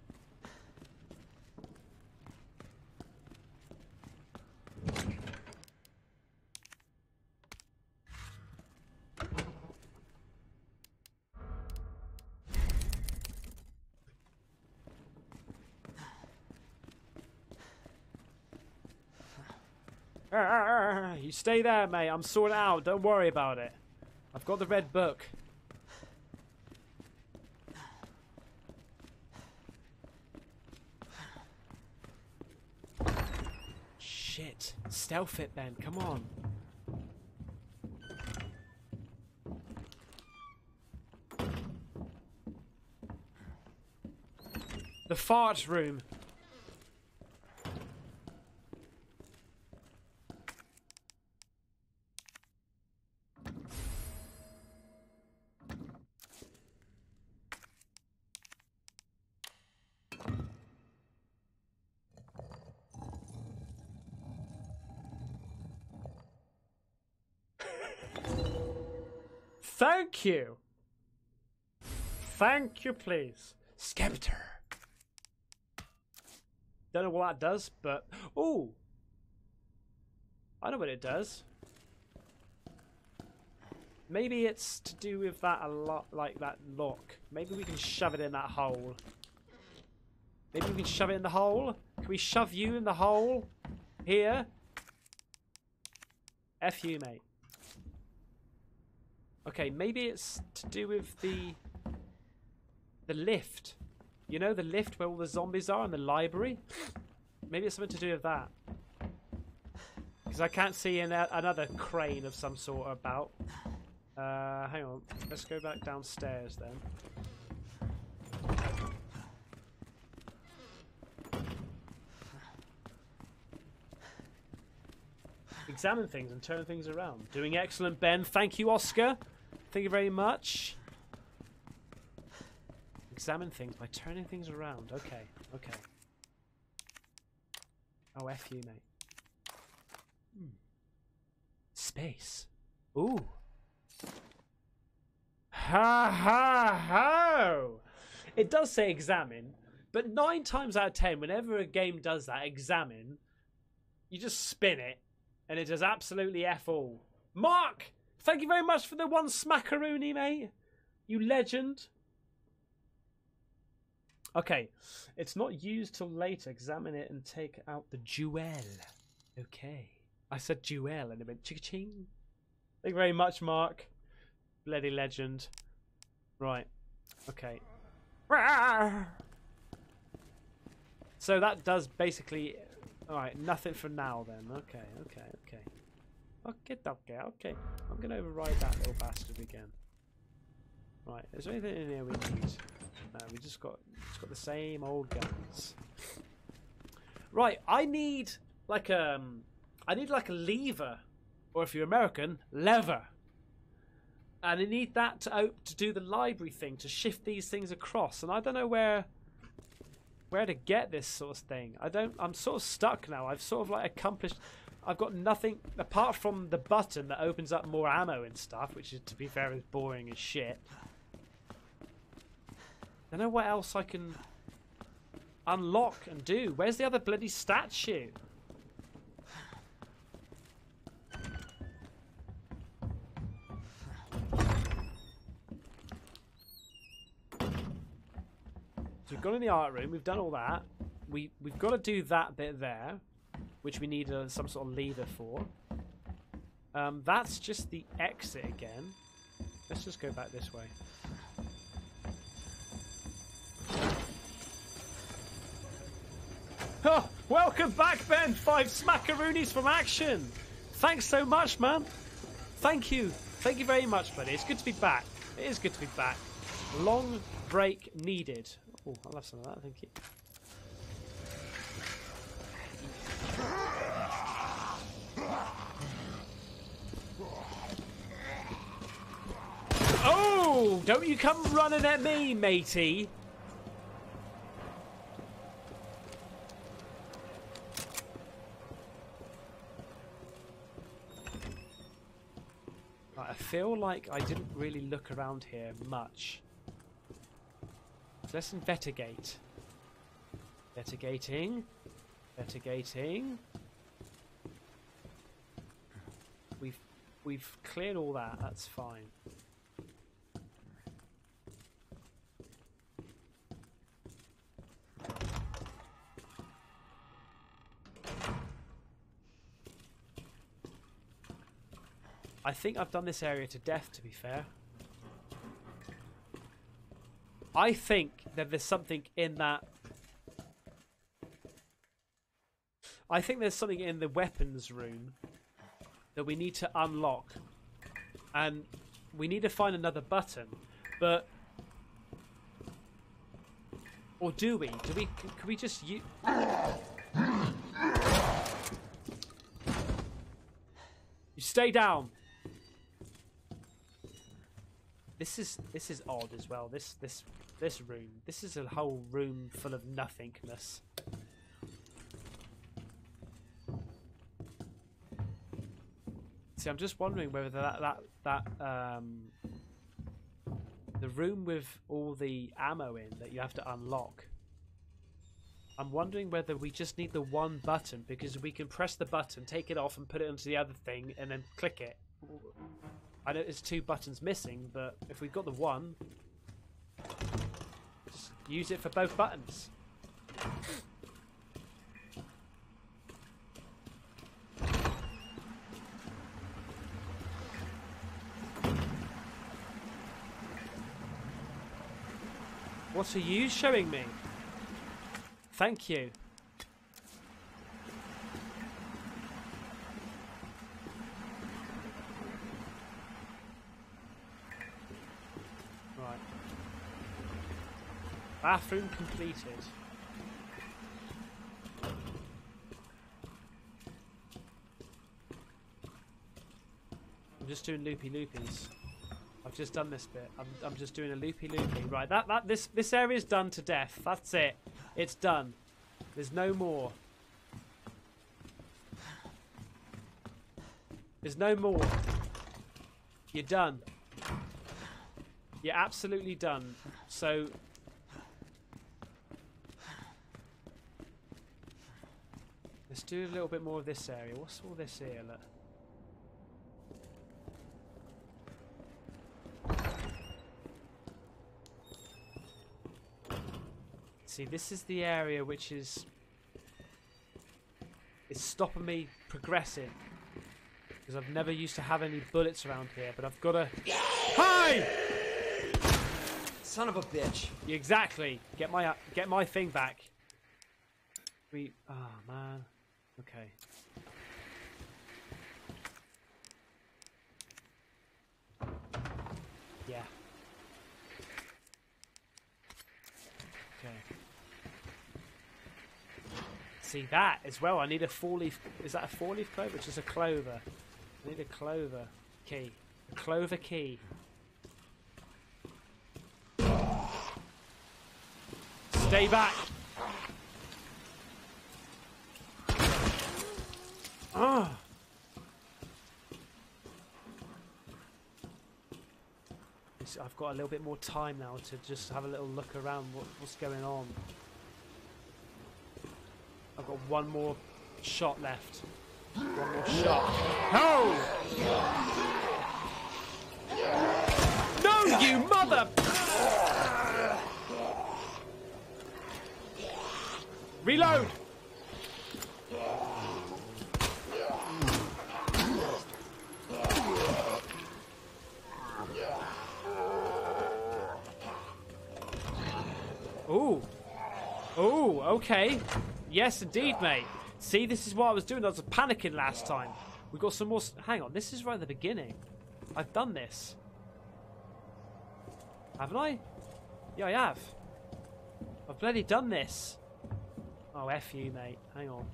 You stay there, mate. I'm sorted out. Don't worry about it. I've got the red book. Shit. Stealth it, Ben. Come on. The fart room. Thank you. Thank you, please. Skeptor. Don't know what that does, but... Ooh! I know what it does. Maybe it's to do with that a lot, like that lock. Maybe we can shove it in that hole. Maybe we can shove it in the hole? Can we shove you in the hole? Here? F you, mate. Okay, maybe it's to do with the lift. You know, the lift where all the zombies are in the library? Maybe it's something to do with that. Because I can't see another crane of some sort about. Hang on. Let's go back downstairs then. Examine things and turn things around. Doing excellent, Ben. Thank you, Oscar. Thank you very much. Examine things by turning things around. Okay, okay. Oh, F you, mate. Hmm. Space. Ooh. Ha ha ha! It does say examine, but 9 times out of 10, whenever a game does that, examine, you just spin it, and it does absolutely F all. Mark! Thank you very much for the one smackaroonie, mate. You legend. Okay, it's not used till later. Examine it and take out the jewel. Okay. I said jewel and it went ching. Thank you very much, Mark. Bloody legend. Right. Okay. So that does basically... Alright, nothing for now then. Okay, okay, okay. Okay. I'm going to override that little bastard again. Right, is there anything in here we need? No, we just got the same old guns. Right, I need like a lever, or if you're American, lever. And I need that to do the library thing, to shift these things across. And I don't know where to get this sort of thing. I'm sort of stuck now. I've sort of like accomplished. I've got nothing apart from the button that opens up more ammo and stuff, which is, to be fair, is boring as shit. I don't know what else I can unlock and do. Where's the other bloody statue? So we've gone in the art room. We've done all that. We've got to do that bit there, which we need some sort of lever for. That's just the exit again. Let's just go back this way. Oh, welcome back, Ben. 5 smackaroonies from action. Thanks so much, man. Thank you. Thank you very much, buddy. It's good to be back. It is good to be back. Long break needed. Oh, I'll have some of that. Thank you. Oh, don't you come running at me, matey. I feel like I didn't really look around here much. So let's investigate. Investigating. We've cleared all that. That's fine. I think I've done this area to death, to be fair. I think that there's something in that... I think there's something in the weapons room that we need to unlock. And we need to find another button. But... Or do we? Can we just use... You stay down! This is odd as well. This room. This is a whole room full of nothingness. See, I'm just wondering whether that The room with all the ammo in that you have to unlock. I'm wondering whether we just need the one button, because we can press the button, take it off and put it onto the other thing and then click it. I know there's two buttons missing, but if we've got the one, just use it for both buttons. What are you showing me? Thank you. Right. Bathroom completed. I'm just doing loopy-loopies. I've just done this bit. I'm just doing a loopy-loopy. Right, this area's done to death. That's it. It's done. There's no more. There's no more. You're done. You're absolutely done. So let's do a little bit more of this area. What's all this here? Look. See, this is the area which is stopping me progressing, because I've never used to have any bullets around here, but I've got to... Hey! Son of a bitch! Exactly. Get my thing back. We. Oh man. Okay. Yeah. Okay. See that as well. I need a four-leaf. Is that a four-leaf clover? It's just a clover. I need a clover key. A clover key. Stay back. Ah. So I've got a little bit more time now to just have a little look around. What's going on? I've got one more shot left. One more shot. No! No, you mother! Reload! Ooh. Ooh, okay. Yes, indeed, mate. See, this is what I was doing. I was panicking last time. We got some more... Hang on, this is right at the beginning. I've done this. Haven't I? Yeah, I have. I've bloody done this. Oh, F you, mate. Hang on.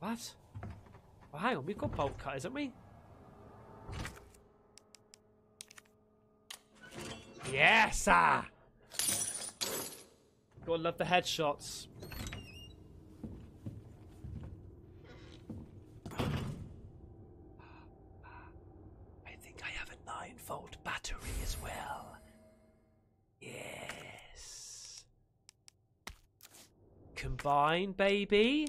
What? Well, hang on, we've got bolt cutters, haven't we? Yes! Ah! Gotta love the headshots. I think I have a 9-volt battery as well. Yes. Combine, baby.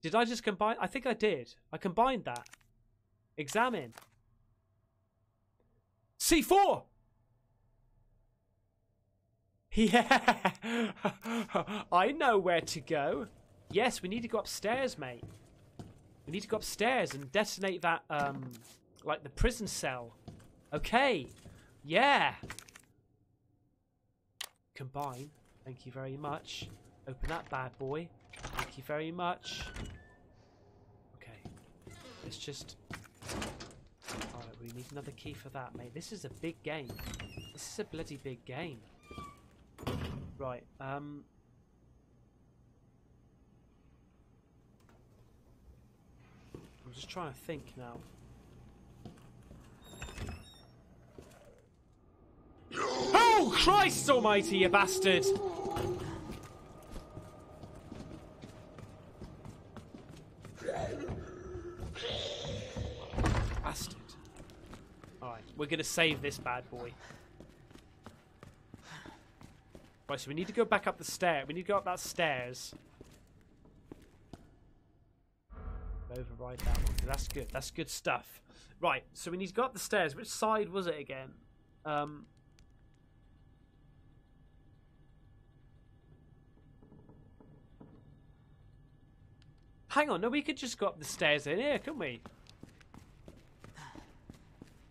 Did I just combine? I think I did. I combined that. Examine. C4! Yeah! I know where to go. Yes, we need to go upstairs, mate. We need to go upstairs and detonate that, like the prison cell. Okay. Yeah. Combine. Thank you very much. Open that bad boy. Thank you very much. Okay. Let's just... Alright, we need another key for that, mate. This is a big game. This is a bloody big game. Right, I'm just trying to think now. Oh, Christ almighty, you bastard! We're going to save this bad boy. Right, so we need to go back up the stair. We need to go up that stairs. Override that one. That's good. That's good stuff. Right, so we need to go up the stairs. Which side was it again? Hang on, no, we could just go up the stairs in here, couldn't we?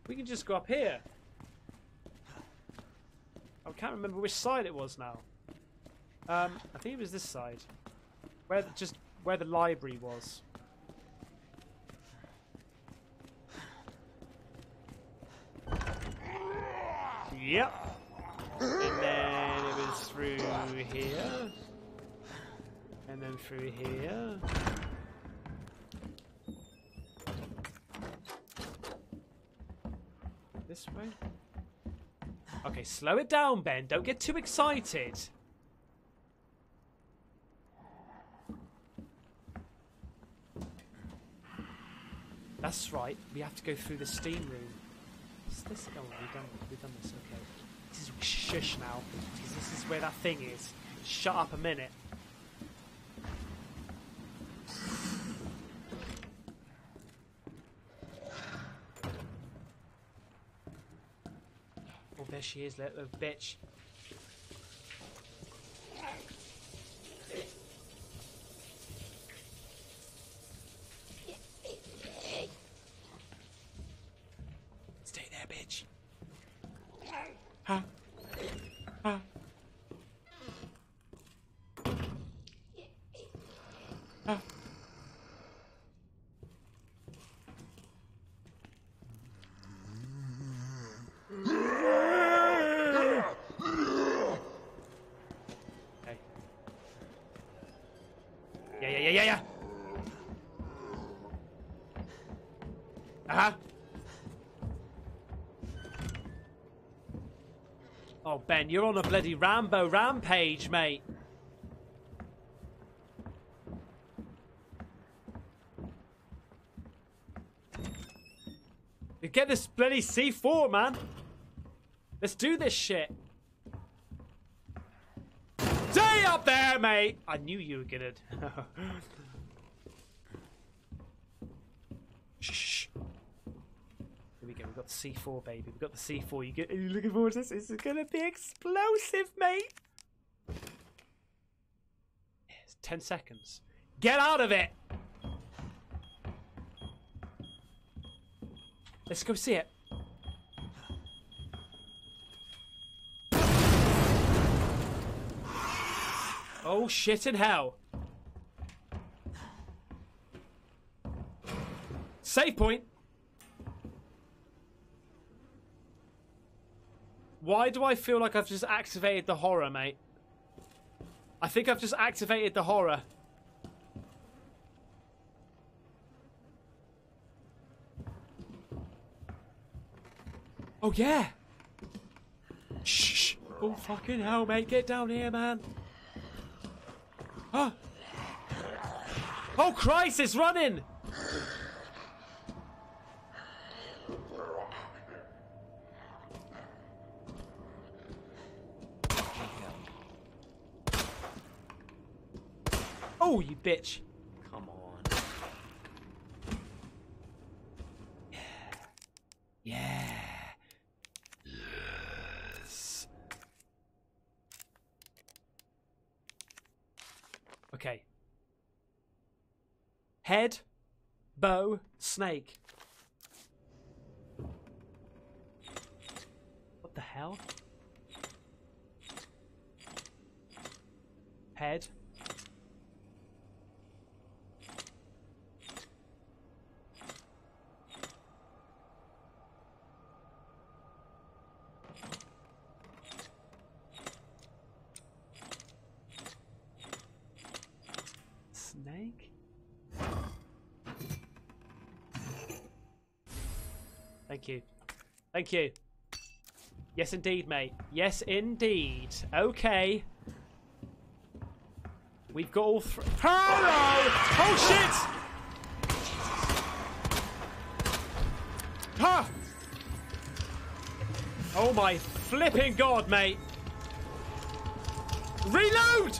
We can just go up here. I can't remember which side it was now. I think it was this side. Where the library was. Yep. And then it was through here. And then through here. This way. Okay, slow it down, Ben. Don't get too excited. That's right. We have to go through the steam room. Is this? Oh, we've done this. Okay. This is shush now, because this is where that thing is. Shut up a minute. There she is, little bitch. Stay there, bitch. Huh? Huh? Huh? Ben, you're on a bloody Rambo rampage, mate. Get this bloody C4, man. Let's do this shit. Stay up there, mate. I knew you were gonna. Shh. Here we go, we've got the C4, baby. We've got the C4. Are you looking forward to this? This is going to be explosive, mate. It's 10 seconds. Get out of it. Let's go see it. Oh, shit in hell. Save point. Why do I feel like I've just activated the horror, mate? I think I've just activated the horror. Oh, yeah. Shh. Oh, fucking hell, mate. Get down here, man. Oh. Oh, Christ, it's running. Oh, you bitch. Come on. Yeah. Yeah. Yes. Okay. Head, bow, snake. What the hell? Head. Thank you. Thank you. Yes, indeed, mate. Yes, indeed. Okay. We've got all three. Hello! Oh, shit! Ha! Oh my flipping god, mate. Reload!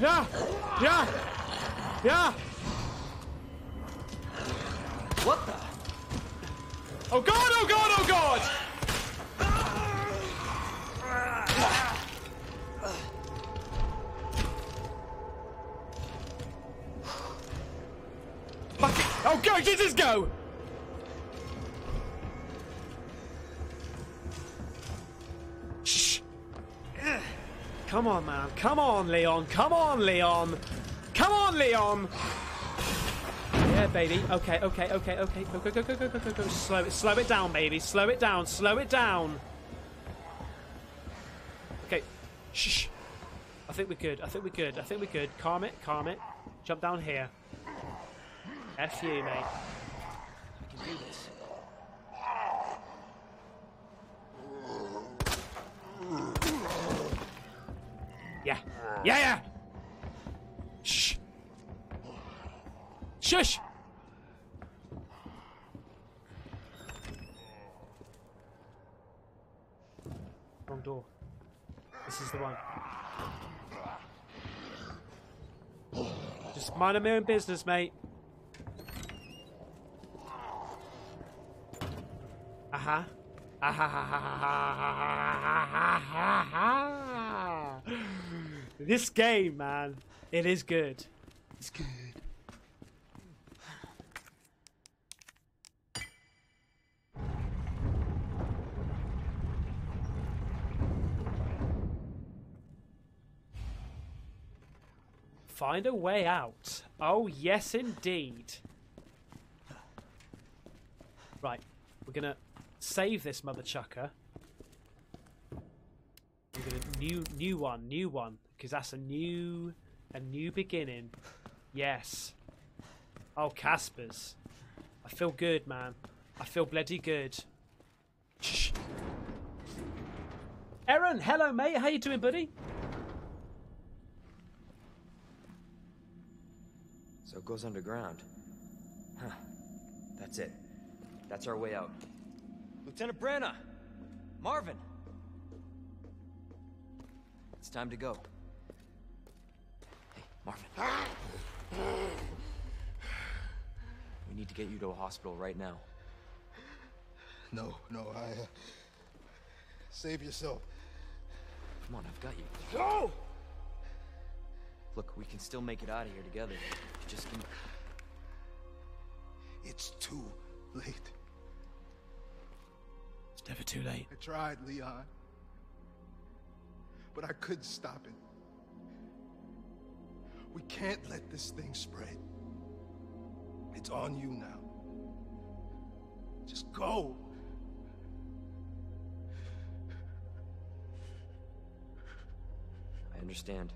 Yeah. What the? Oh god! Oh god! Oh god! Fuck it. Oh god! Just go! Shh! Come on, man! Come on, Leon! Come on, Leon! Come on, Leon! Yeah, baby. Okay. Go. Slow it down, baby. Slow it down. Okay. Shh. I think we're good. Calm it. Jump down here. F you, mate. I can do this. Yeah. Shh. Shush. Wrong door. This is the one. Just mind my own business, mate. This game, man, it is good. It's good. Find a way out. Oh, yes, indeed. Right. We're going to save this mother chucker. We're going to new one. Because that's a new beginning. Yes. Oh, Caspers. I feel good, man. I feel bloody good. Shh. Aaron, hello, mate. How you doing, buddy? So it goes underground. Huh. That's it. That's our way out. Lieutenant Branagh! Marvin! It's time to go. Hey, Marvin. We need to get you to a hospital right now. No, I... Save yourself. Come on, I've got you. No! Look, we can still make it out of here together. You just can... It's too late. It's never too late. I tried, Leon. But I couldn't stop it. We can't let this thing spread. It's on you now. Just go. I understand.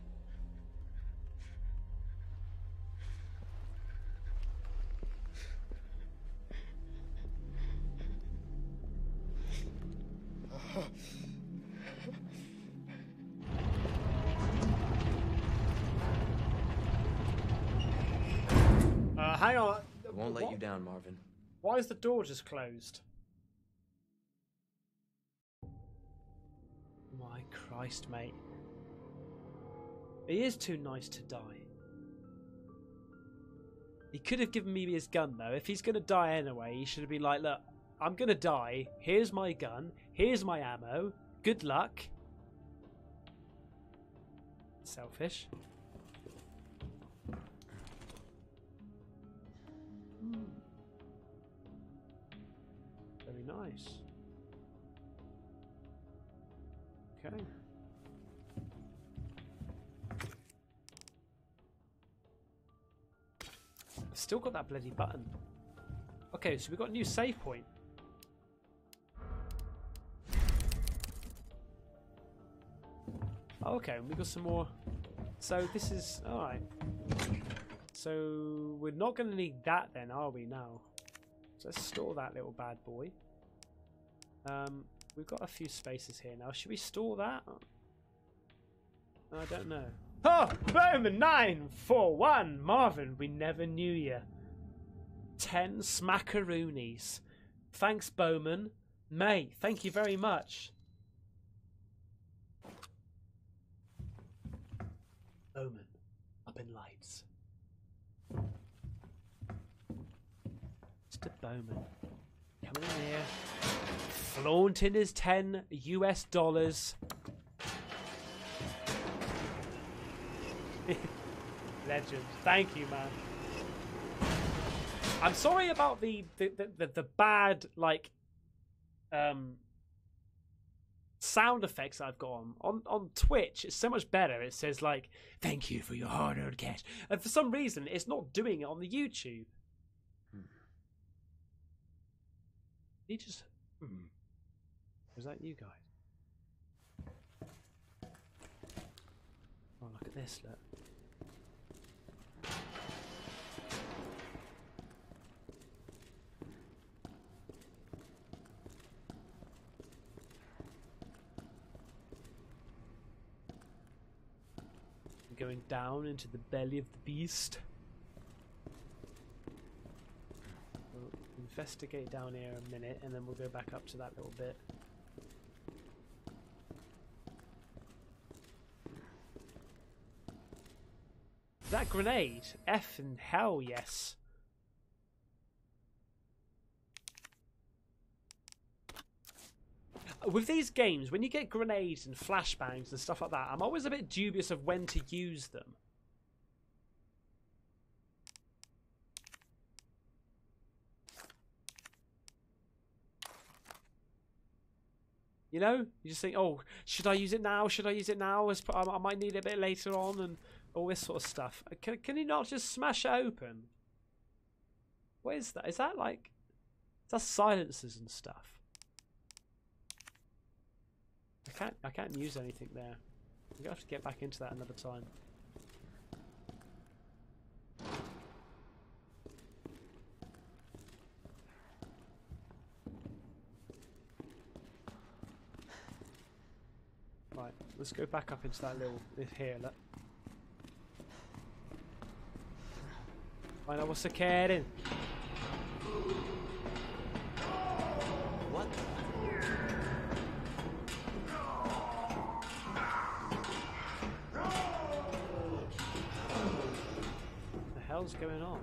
Hang on. I won't let you down, Marvin. Why is the door just closed? My Christ, mate. He is too nice to die. He could have given me his gun, though. If he's going to die anyway, he should have been like, look, I'm going to die. Here's my gun. Here's my ammo. Good luck. Selfish. Very nice. Okay. I've still got that bloody button. Okay, so we've got a new save point. Oh, okay, we got some more. So this is all right. So we're not going to need that then, are we now? So let's store that little bad boy. We've got a few spaces here now. Should we store that? I don't know. Oh, boom! 941, Marvin. We never knew you. 10 smackaroonies. Thanks, Bowman. May, thank you very much. Bowman, up in lights. Mr. Bowman, coming in here, flaunting his $10 US. Legend, thank you, man. I'm sorry about the bad, like, sound effects I've got on Twitch. It's so much better. It says, like, thank you for your hard-earned cash. And for some reason, it's not doing it on the YouTube. He just... Was that you guys? Oh, look at this, look. Going down into the belly of the beast. We'll investigate down here a minute and then we'll go back up to that little bit. That grenade? Effing hell yes. With these games, when you get grenades and flashbangs and stuff like that, I'm always a bit dubious of when to use them. You know? You just think, oh, should I use it now? Should I use it now? I might need it a bit later on and all this sort of stuff. Can you not just smash it open? What is that? Is that like... Is that silences and stuff? I can't use anything there. I'm gonna have to get back into that another time. Right, let's go back up into that little bit here. Look. I know what's occurring. What? What's going on?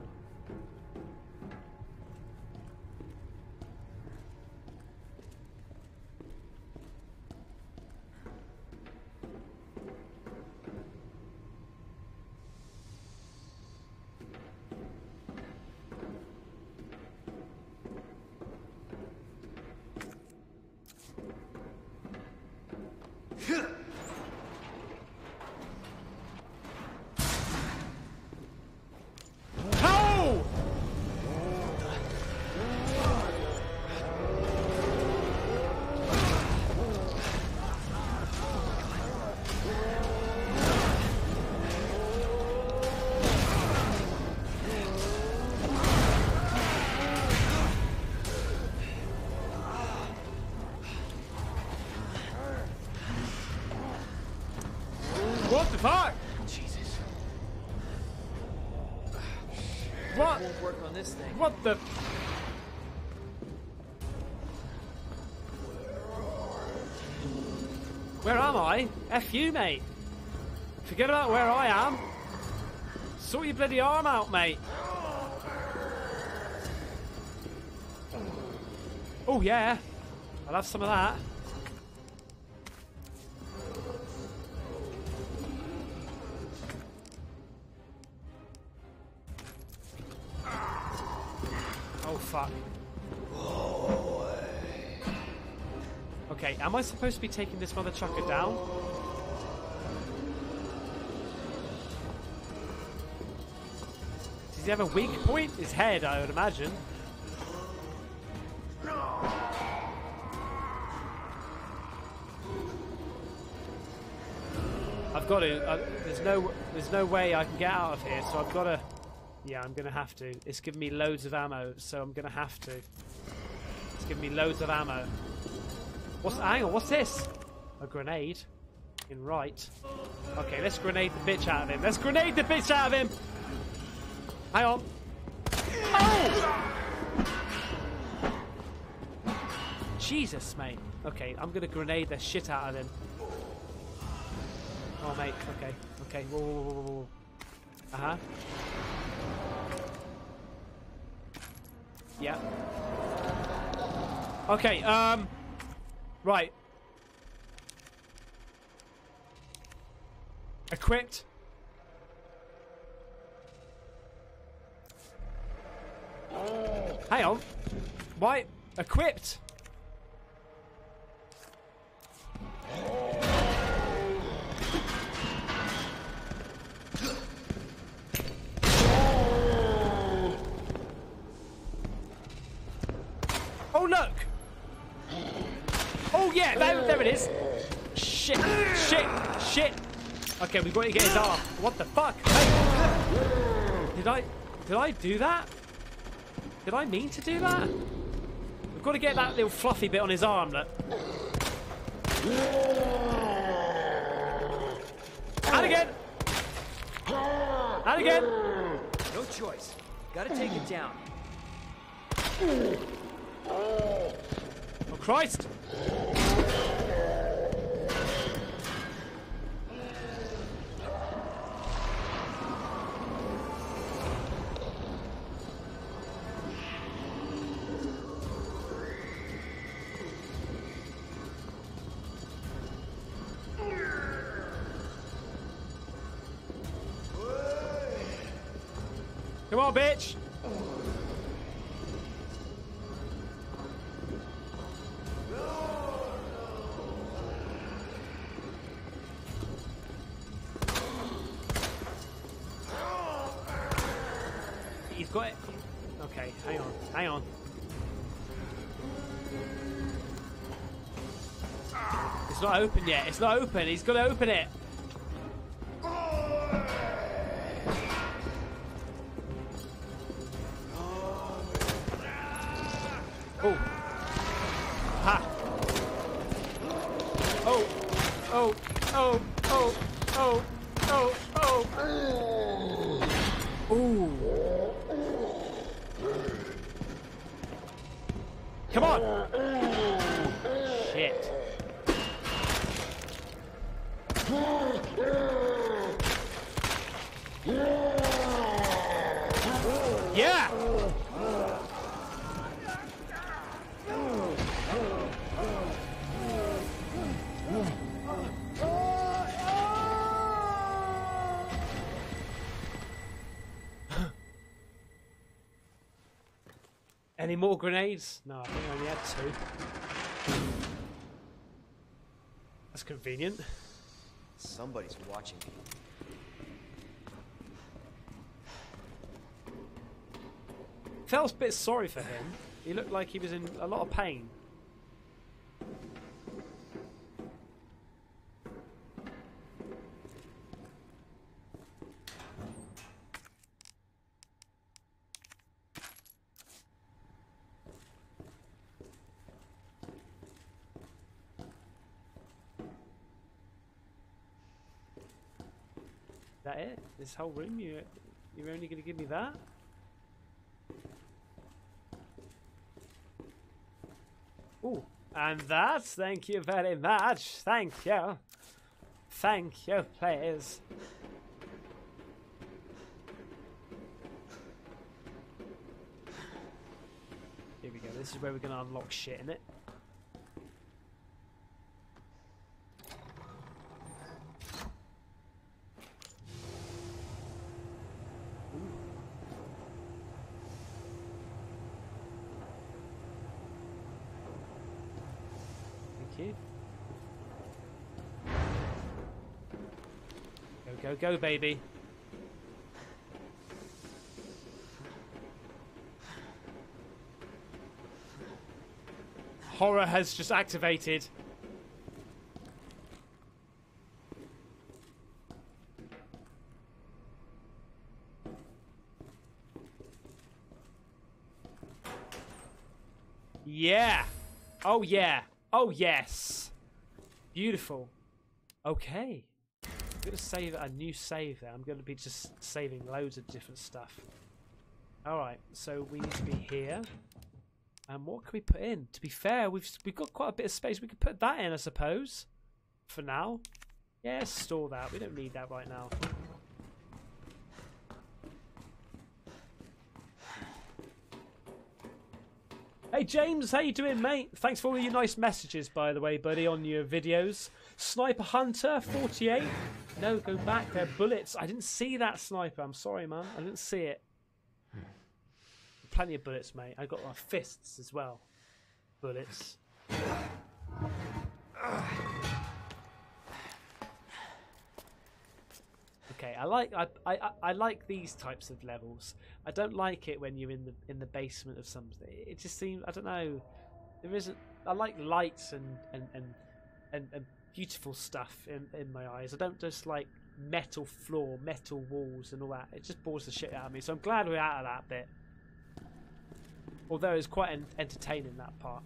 Fuck! Jesus. What? It won't work on this thing. What the? Where am I? F you, mate. Forget about where I am. Sort your bloody arm out, mate. Oh, yeah. I'll have some of that. Fuck. Okay, am I supposed to be taking this mother chucker down? Does he have a weak point? His head, I would imagine. got to. There's no way I can get out of here, so I've got to. Yeah, I'm gonna have to. It's giving me loads of ammo, so I'm gonna have to. It's giving me loads of ammo. Hang on, what's this? A grenade. In right. Okay, let's grenade the bitch out of him. Let's grenade the bitch out of him. Hang on. Oh! Jesus, mate. Okay, I'm gonna grenade the shit out of him. Oh, mate. Okay. Okay. Whoa, whoa, whoa, whoa. Uh-huh. Yeah. Okay, right. Equipped. Oh. Hang on. Why? Equipped. Oh, look! Oh, yeah, there it is. Shit, shit, shit. Okay, we've got to get his arm. What the fuck? Hey, did I do that? Did I mean to do that? We've got to get that little fluffy bit on his arm, look. And again. And again. No choice. Gotta take it down. Oh Christ! Come on, bitch! Got it. Okay, hang on, hang on. It's not open yet. It's not open. He's got to open it. Oh. Ha. Oh. Oh. Oh. Oh. Oh. Oh. Oh. Oh. Ooh. Come on! Shit. Yeah! Any more grenades? No, I think I only had two. That's convenient. Somebody's watching me. Felt a bit sorry for him. He looked like he was in a lot of pain. This whole room, you're only going to give me that? Oh, and that. Thank you very much. Thank you. Thank you, players. Here we go. This is where we're going to unlock shit, innit? Go, baby. Horror has just activated. Yeah. Oh, yeah. Oh, yes. Beautiful. Okay. I'm going to save a new save there. I'm going to be just saving loads of different stuff. Alright, so we need to be here. And what can we put in? To be fair, we've got quite a bit of space. We could put that in, I suppose. For now. Yeah, store that. We don't need that right now. Hey James, how you doing, mate? Thanks for all your nice messages, by the way, buddy, on your videos. Sniper Hunter 48. No, go back. They're bullets. I didn't see that sniper. I'm sorry, man. I didn't see it. Plenty of bullets, mate. I got my fists as well. Bullets. Okay, I like these types of levels. I don't like it when you're in the basement of something. It just seems, I don't know. There isn't. I like lights and beautiful stuff in my eyes. I don't just like metal floor, metal walls, and all that. It just bores the shit out of me. So I'm glad we're out of that bit. Although it's quite entertaining, that part.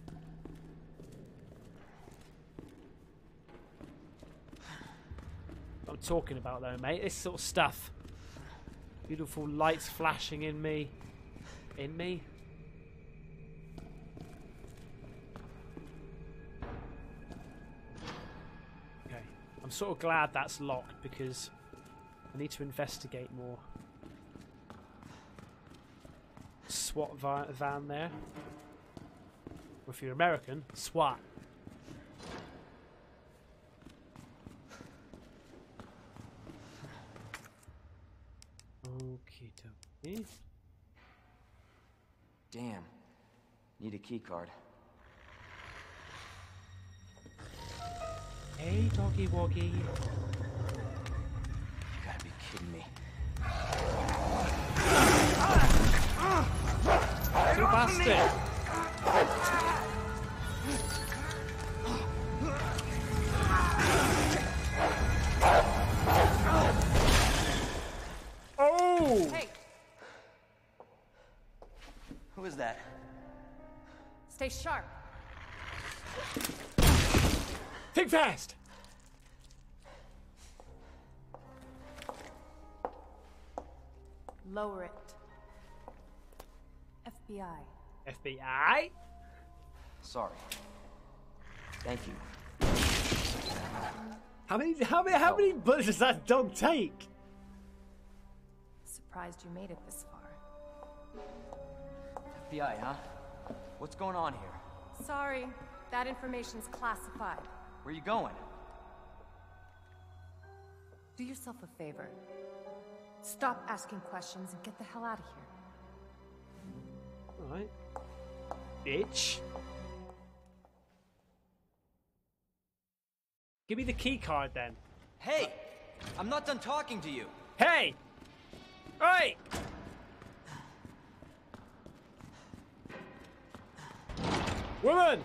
I'm talking about though, mate, this sort of stuff. Beautiful lights flashing in me. Okay. I'm sort of glad that's locked because I need to investigate more. SWAT van there. Or if you're American, SWAT. Okie dokie. Damn. Need a key card. Hey, doggy woggy. You gotta be kidding me. You bastard! Oh! Hey! Who is that? Stay sharp. Think fast! Lower it. FBI. FBI? Sorry. Thank you. How many bullets does that dog take? Surprised you made it this far. FBI, huh? What's going on here? Sorry, that information's classified. Where are you going? Do yourself a favor. Stop asking questions and get the hell out of here. Alright. Bitch. Give me the key card then. Hey! I'm not done talking to you. Hey! Hey! Woman!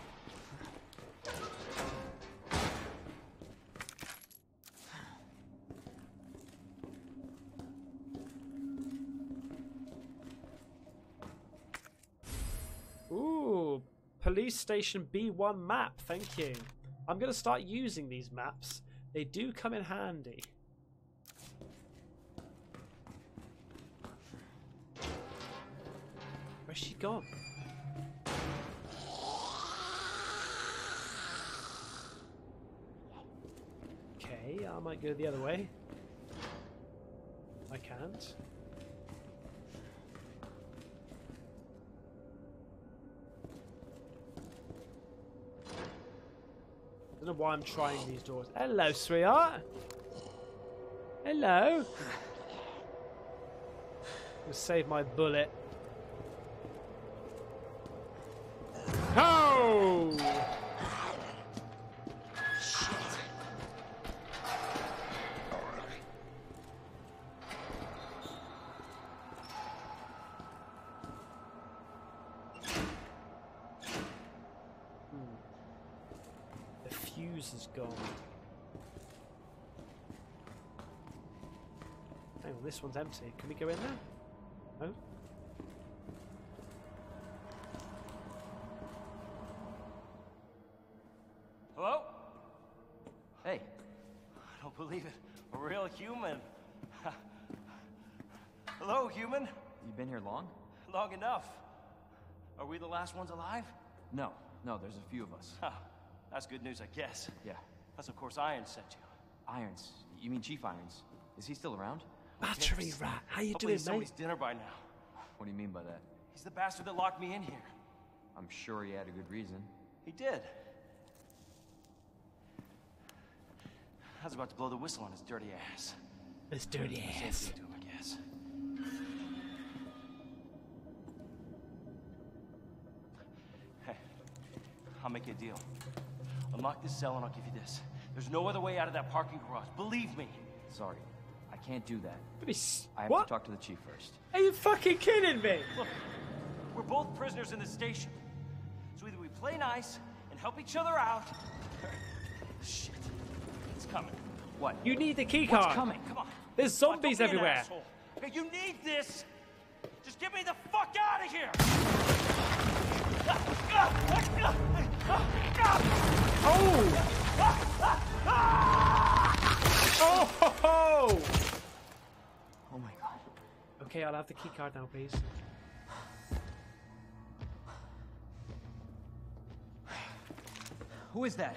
Ooh, police station B1 map. Thank you. I'm going to start using these maps. They do come in handy. Where's she gone? Okay, I might go the other way. I can't. I don't know why I'm trying these doors. Hello, sweetheart. Hello. I'm gonna save my bullet. Oh! Shit. Is gone. Hang on, this one's empty. Can we go in there? No. believe it, a real human. Hello, human. You been here long? Long enough. Are we the last ones alive? No, no, there's a few of us. Huh. That's good news, I guess. Yeah. That's of course Irons sent you. Irons? You mean Chief Irons? Is he still around? Battery rat, how you doing, mate? Somebody's dinner by now. What do you mean by that? He's the bastard that locked me in here. I'm sure he had a good reason. He did. I was about to blow the whistle on his dirty ass. His dirty ass. To him, I guess. Hey, I'll make you a deal. Unlock this cell and I'll give you this. There's no other way out of that parking garage. Believe me. Sorry, I can't do that. I have to talk to the chief first. Are you fucking kidding me? Look, we're both prisoners in this station. So either we play nice and help each other out. Shit. It's coming. What? You need the key card. What's coming? Come on. There's zombies everywhere. Okay, you need this. Just get me the fuck out of here. Oh! Oh! Ho, ho. Oh my god. Okay, I'll have the key card now, please. Who is that?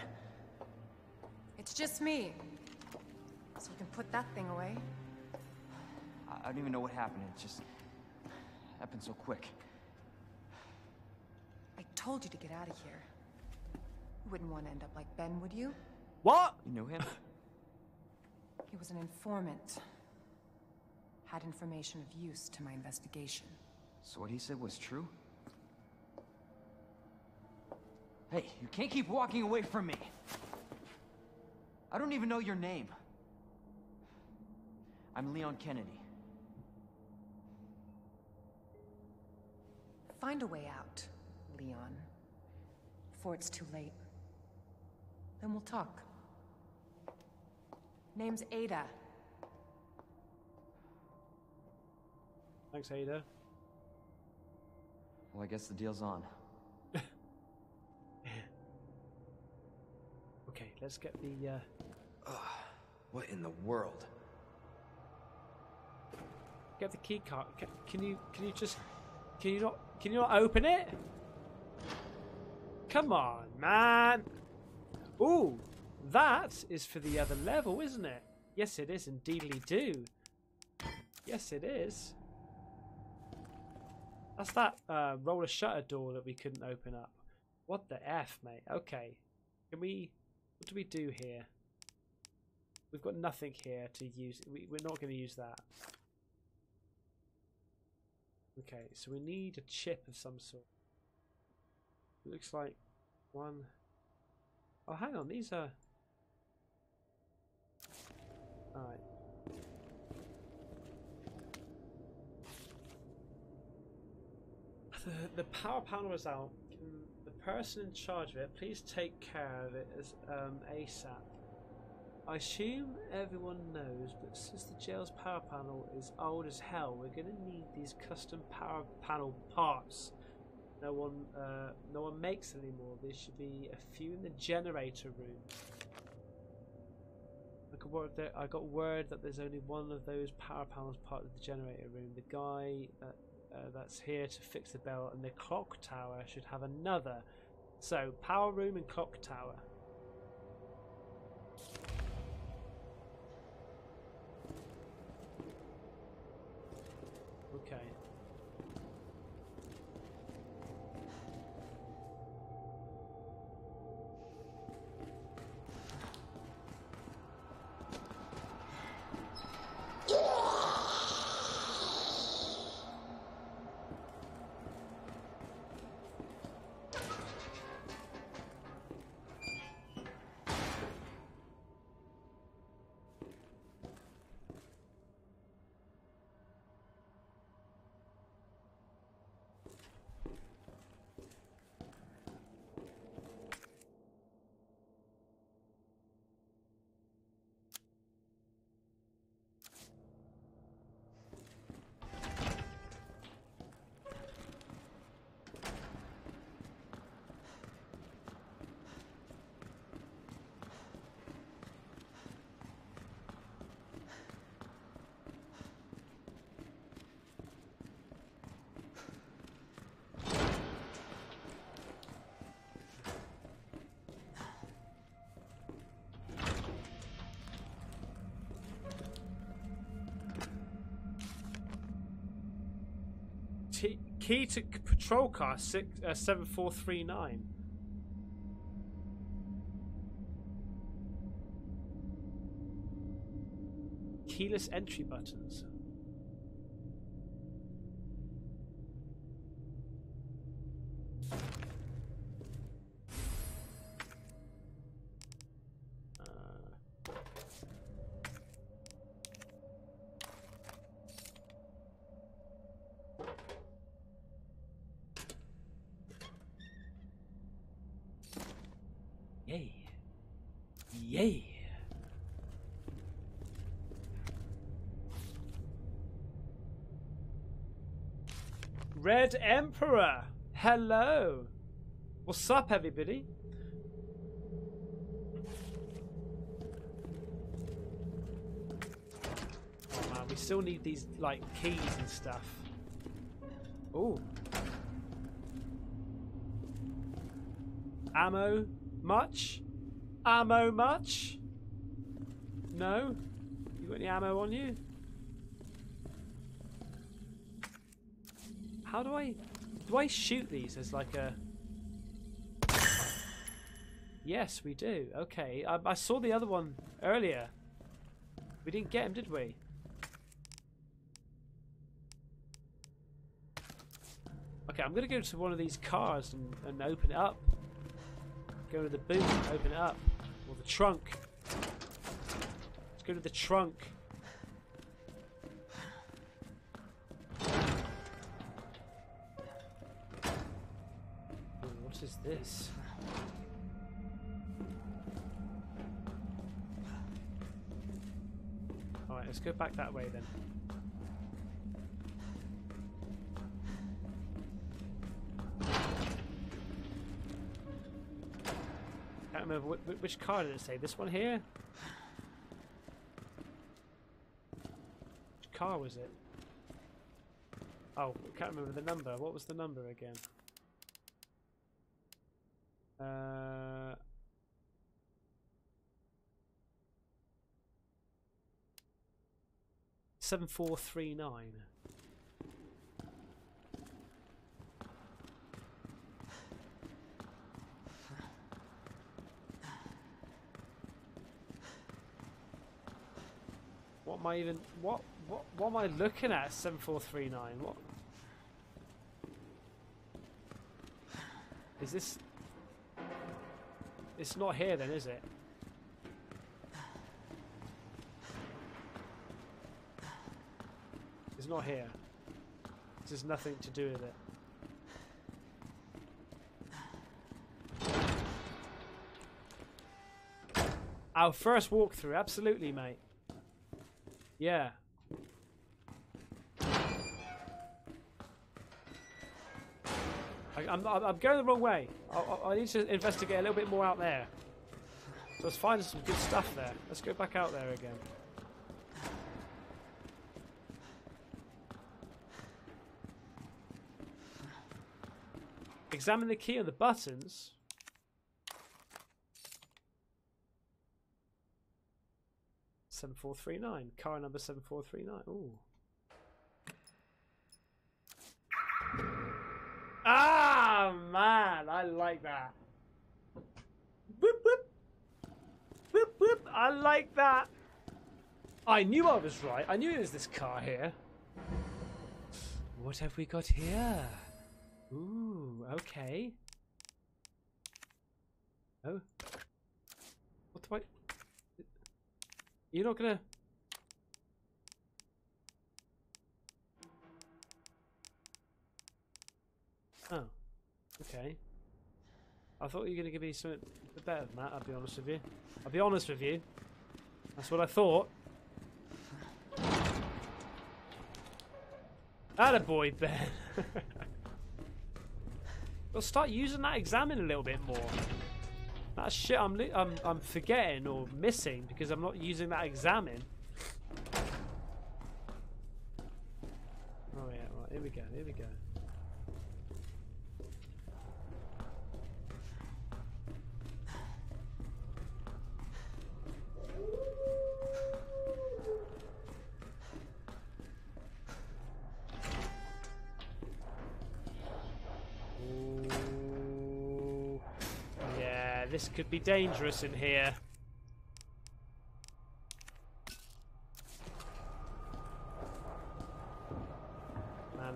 It's just me. So we can put that thing away. I don't even know what happened. It just happened so quick. I told you to get out of here. You wouldn't want to end up like Ben, would you? What? You knew him? He was an informant. Had information of use to my investigation. So what he said was true? Hey, you can't keep walking away from me. I don't even know your name. I'm Leon Kennedy. Find a way out, Leon. Before it's too late. Then we'll talk. Name's Ada. Thanks, Ada. Well, I guess the deal's on. Okay, let's get the, what in the world? Get the key card. Can you not open it? Come on, man. Ooh, that is for the other level, isn't it? Yes, it is indeedly do. Yes, it is. That's that roller shutter door that we couldn't open up. What the F, mate? Okay. Can we... What do we do here? We've got nothing here to use. We're not going to use that. Okay, so we need a chip of some sort. It looks like one... Oh, hang on, these are... Alright. The power panel is out. Can the person in charge of it please take care of it as ASAP? I assume everyone knows, but since the jail's power panel is old as hell, we're going to need these custom power panel parts. No one makes anymore. There should be a few in the generator room. I got word that there's only one of those power panels part of the generator room. The guy that's here to fix the bell and the clock tower should have another. So power room and clock tower. Okay. key to patrol car 7439. Keyless entry buttons. Red Emperor, hello. What's up, everybody? Oh, man, we still need these like keys and stuff. Oh, ammo much? Ammo much? No? You got any ammo on you? How do I shoot these as like a... Yes, we do. Okay. I saw the other one earlier. We didn't get him, did we? Okay, I'm going to go to one of these cars and open it up. Go to the boot and open it up. Or the trunk. Let's go to the trunk. Is this? All right, let's go back that way then. I can't remember which car did it say? This one here? Which car was it? Oh, I can't remember the number. What was the number again? Seven, 4, 3, 9. What am I even? What am I looking at? 7, 4, 3, 9. What is this? It's not here then, is it? It's not here. This has nothing to do with it. Our first walkthrough, absolutely, mate. Yeah. I'm going the wrong way. I need to investigate a little bit more out there. So let's find some good stuff there. Let's go back out there again. Examine the key and the buttons. $7,439. Car number 7439. Ooh. Ah, man, I like that. Boop, boop. Boop, boop. I like that. I knew I was right. I knew it was this car here. What have we got here? Ooh, okay. Oh. What do I... You're not gonna... Oh, okay. I thought you were going to give me something better than that, I'll be honest with you. I'll be honest with you. That's what I thought. Attaboy, Ben. Well, start using that examine a little bit more. That shit I'm forgetting or missing because I'm not using that examine. Oh, yeah, right. Here we go, here we go. This could be dangerous in here. Man,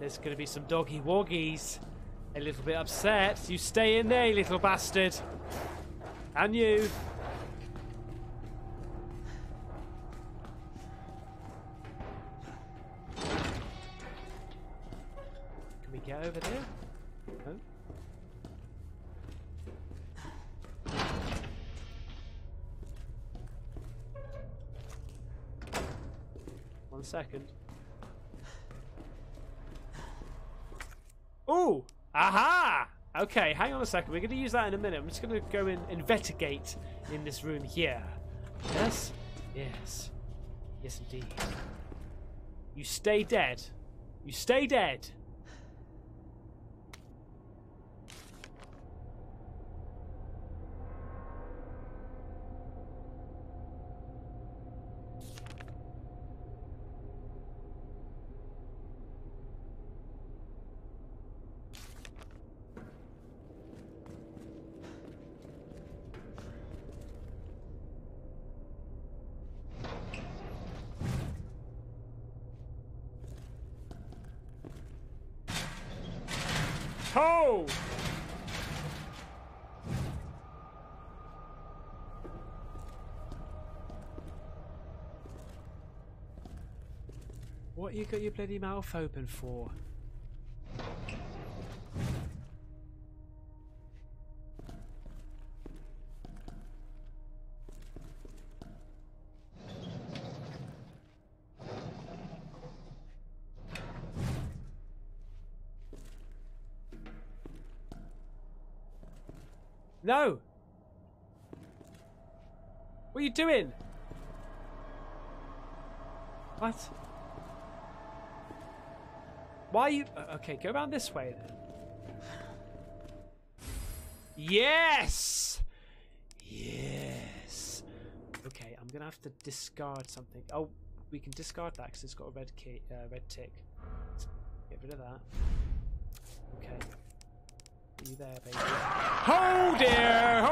there's gonna be some doggy woggies. A little bit upset. You stay in there, you little bastard. And you. Can we get over there? No. One second. Ooh! Aha! Okay, hang on a second. We're going to use that in a minute. I'm just going to go and investigate in this room here. Yes? Yes. Yes, indeed. You stay dead. You stay dead. Ho! What you got your bloody mouth open for? No! What are you doing? What? Why are you... Okay, go around this way then. Yes! Yes! Okay, I'm gonna have to discard something. Oh, we can discard that because it's got a red key, red tick. Get rid of that. Okay. You there, baby. Oh dear! Oh!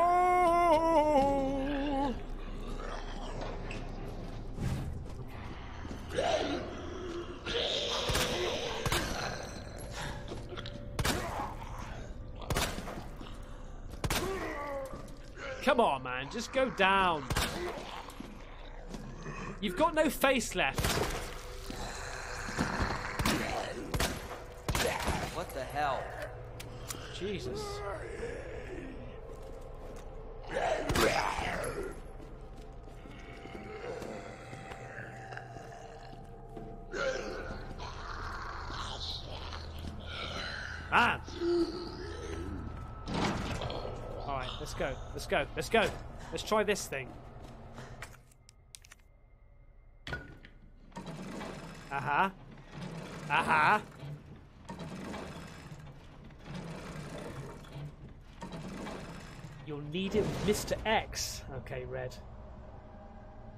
Come on, man, just go down. You've got no face left. What the hell? Jesus. Man. All right, let's go. Let's go. Let's go. Let's try this thing. Uh-huh. Uh-huh. You'll need it with Mr. X. Okay, Red.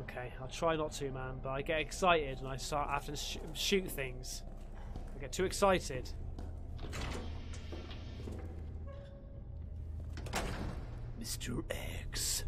Okay, I'll try not to, man, but I get excited and I start having to shoot things. I get too excited. Mr. X.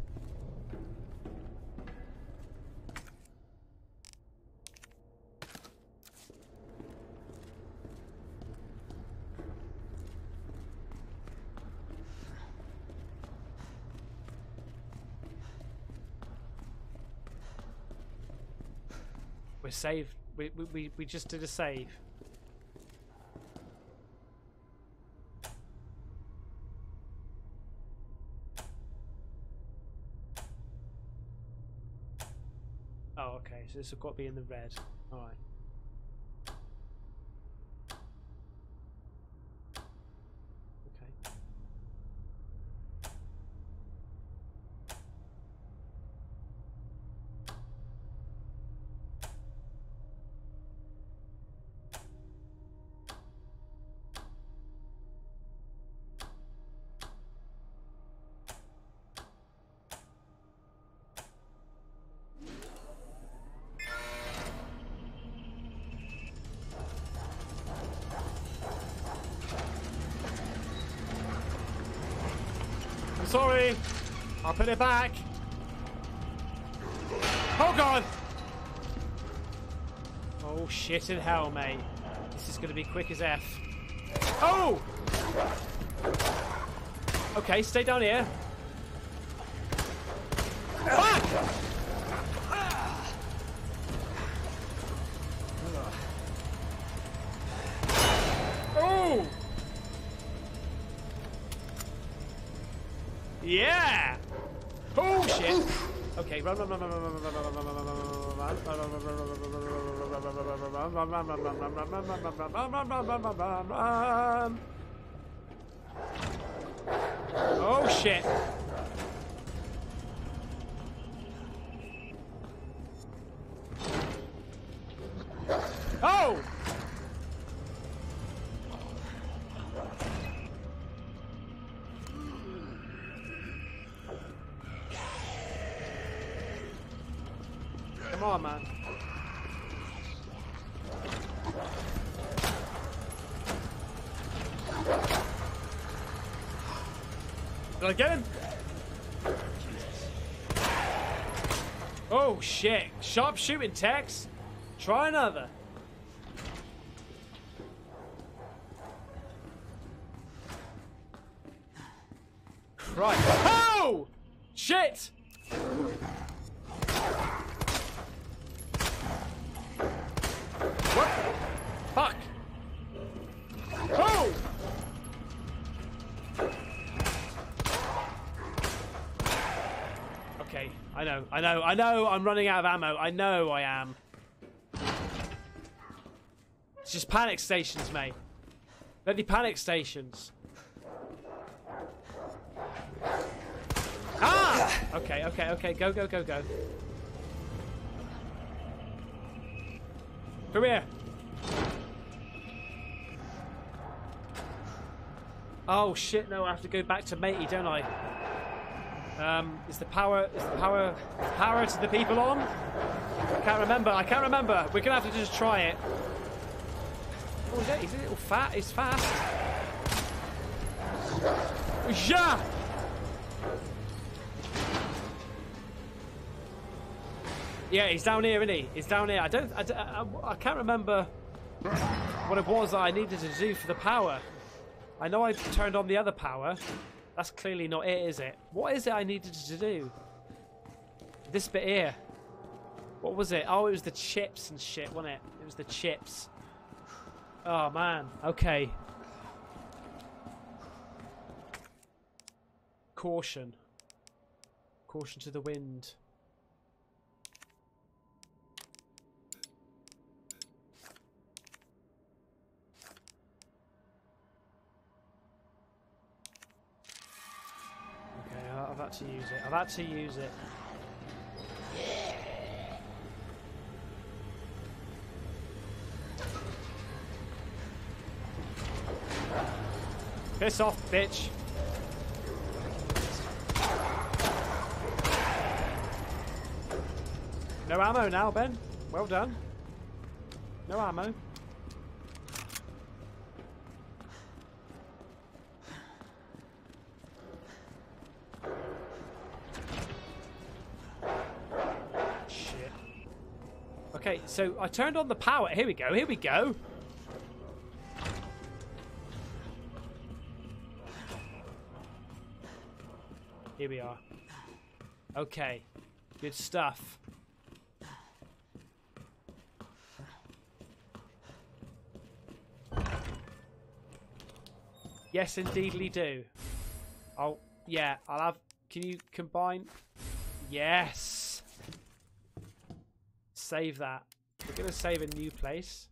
We're saved. We just did a save. Oh, okay. So this has got to be in the red. All right. sorry. I'll put it back. Oh God! Oh shit in hell, mate. This is gonna be quick as F. Oh! Okay, stay down here. Ah! Oh! Yeah! Oh shit! Okay, run. Oh shit! Oh! Come on, man. Did I get him? Oh shit. Sharp shooting, Tex. Try another. Right. Oh! Shit! What? Fuck! Oh! Okay, I know, I'm running out of ammo. I know I am. It's just panic stations, mate. Bloody panic stations. Ah! Okay, go. Come here. Oh shit, no, I have to go back to matey, don't I? Is the power to the people on? I can't remember. We're gonna have to just try it. Oh yeah, he's a little fat, he's fast. Yeah! Yeah, he's down here, isn't he? He's down here. I can't remember what it was that I needed to do for the power. I know I turned on the other power. That's clearly not it, is it? What is it I needed to do? This bit here. What was it? Oh, it was the chips and shit, wasn't it? It was the chips. Oh, man. Okay. Caution. Caution to the wind. I've had to use it. I've had to use it. Piss off, bitch. No ammo now, Ben. Well done. No ammo. Okay, so I turned on the power. Here we go, here we go. Here we are. Okay, good stuff. Yes, indeedly do. Oh, yeah, I'll have... Can you combine? Yes! Save that. We're gonna save a new place.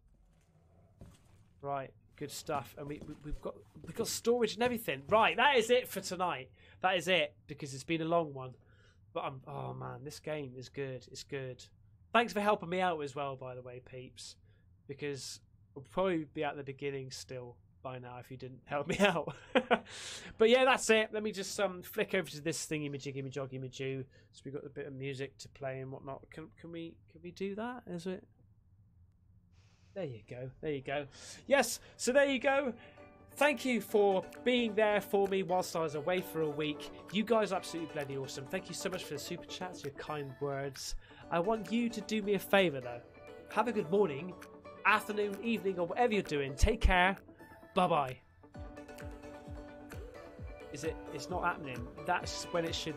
Right, good stuff. And we've got storage and everything. Right, that is it for tonight. That is it, because it's been a long one. But I'm, oh man, this game is good. It's good. Thanks for helping me out as well, by the way, peeps. Because we'll probably be at the beginning still by now if you didn't help me out. But yeah, that's it. Let me just flick over to this thingy majiggy. So we've got a bit of music to play and whatnot. Can we do that? Is it? There you go. Yes, so there you go. Thank you for being there for me whilst I was away for a week. You guys are absolutely bloody awesome. Thank you so much for the super chats, your kind words. I want you to do me a favour though. Have a good morning, afternoon, evening, or whatever you're doing. Take care. Bye-bye. Is it? It's not happening. That's when it should...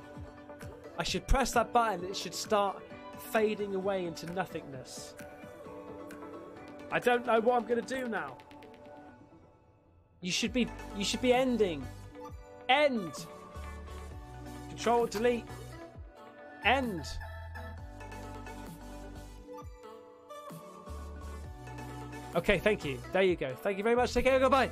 I should press that button. It should start fading away into nothingness. I don't know what I'm going to do now. You should be ending. End. Control, delete. End. Okay, thank you. There you go. Thank you very much. Take care. Goodbye.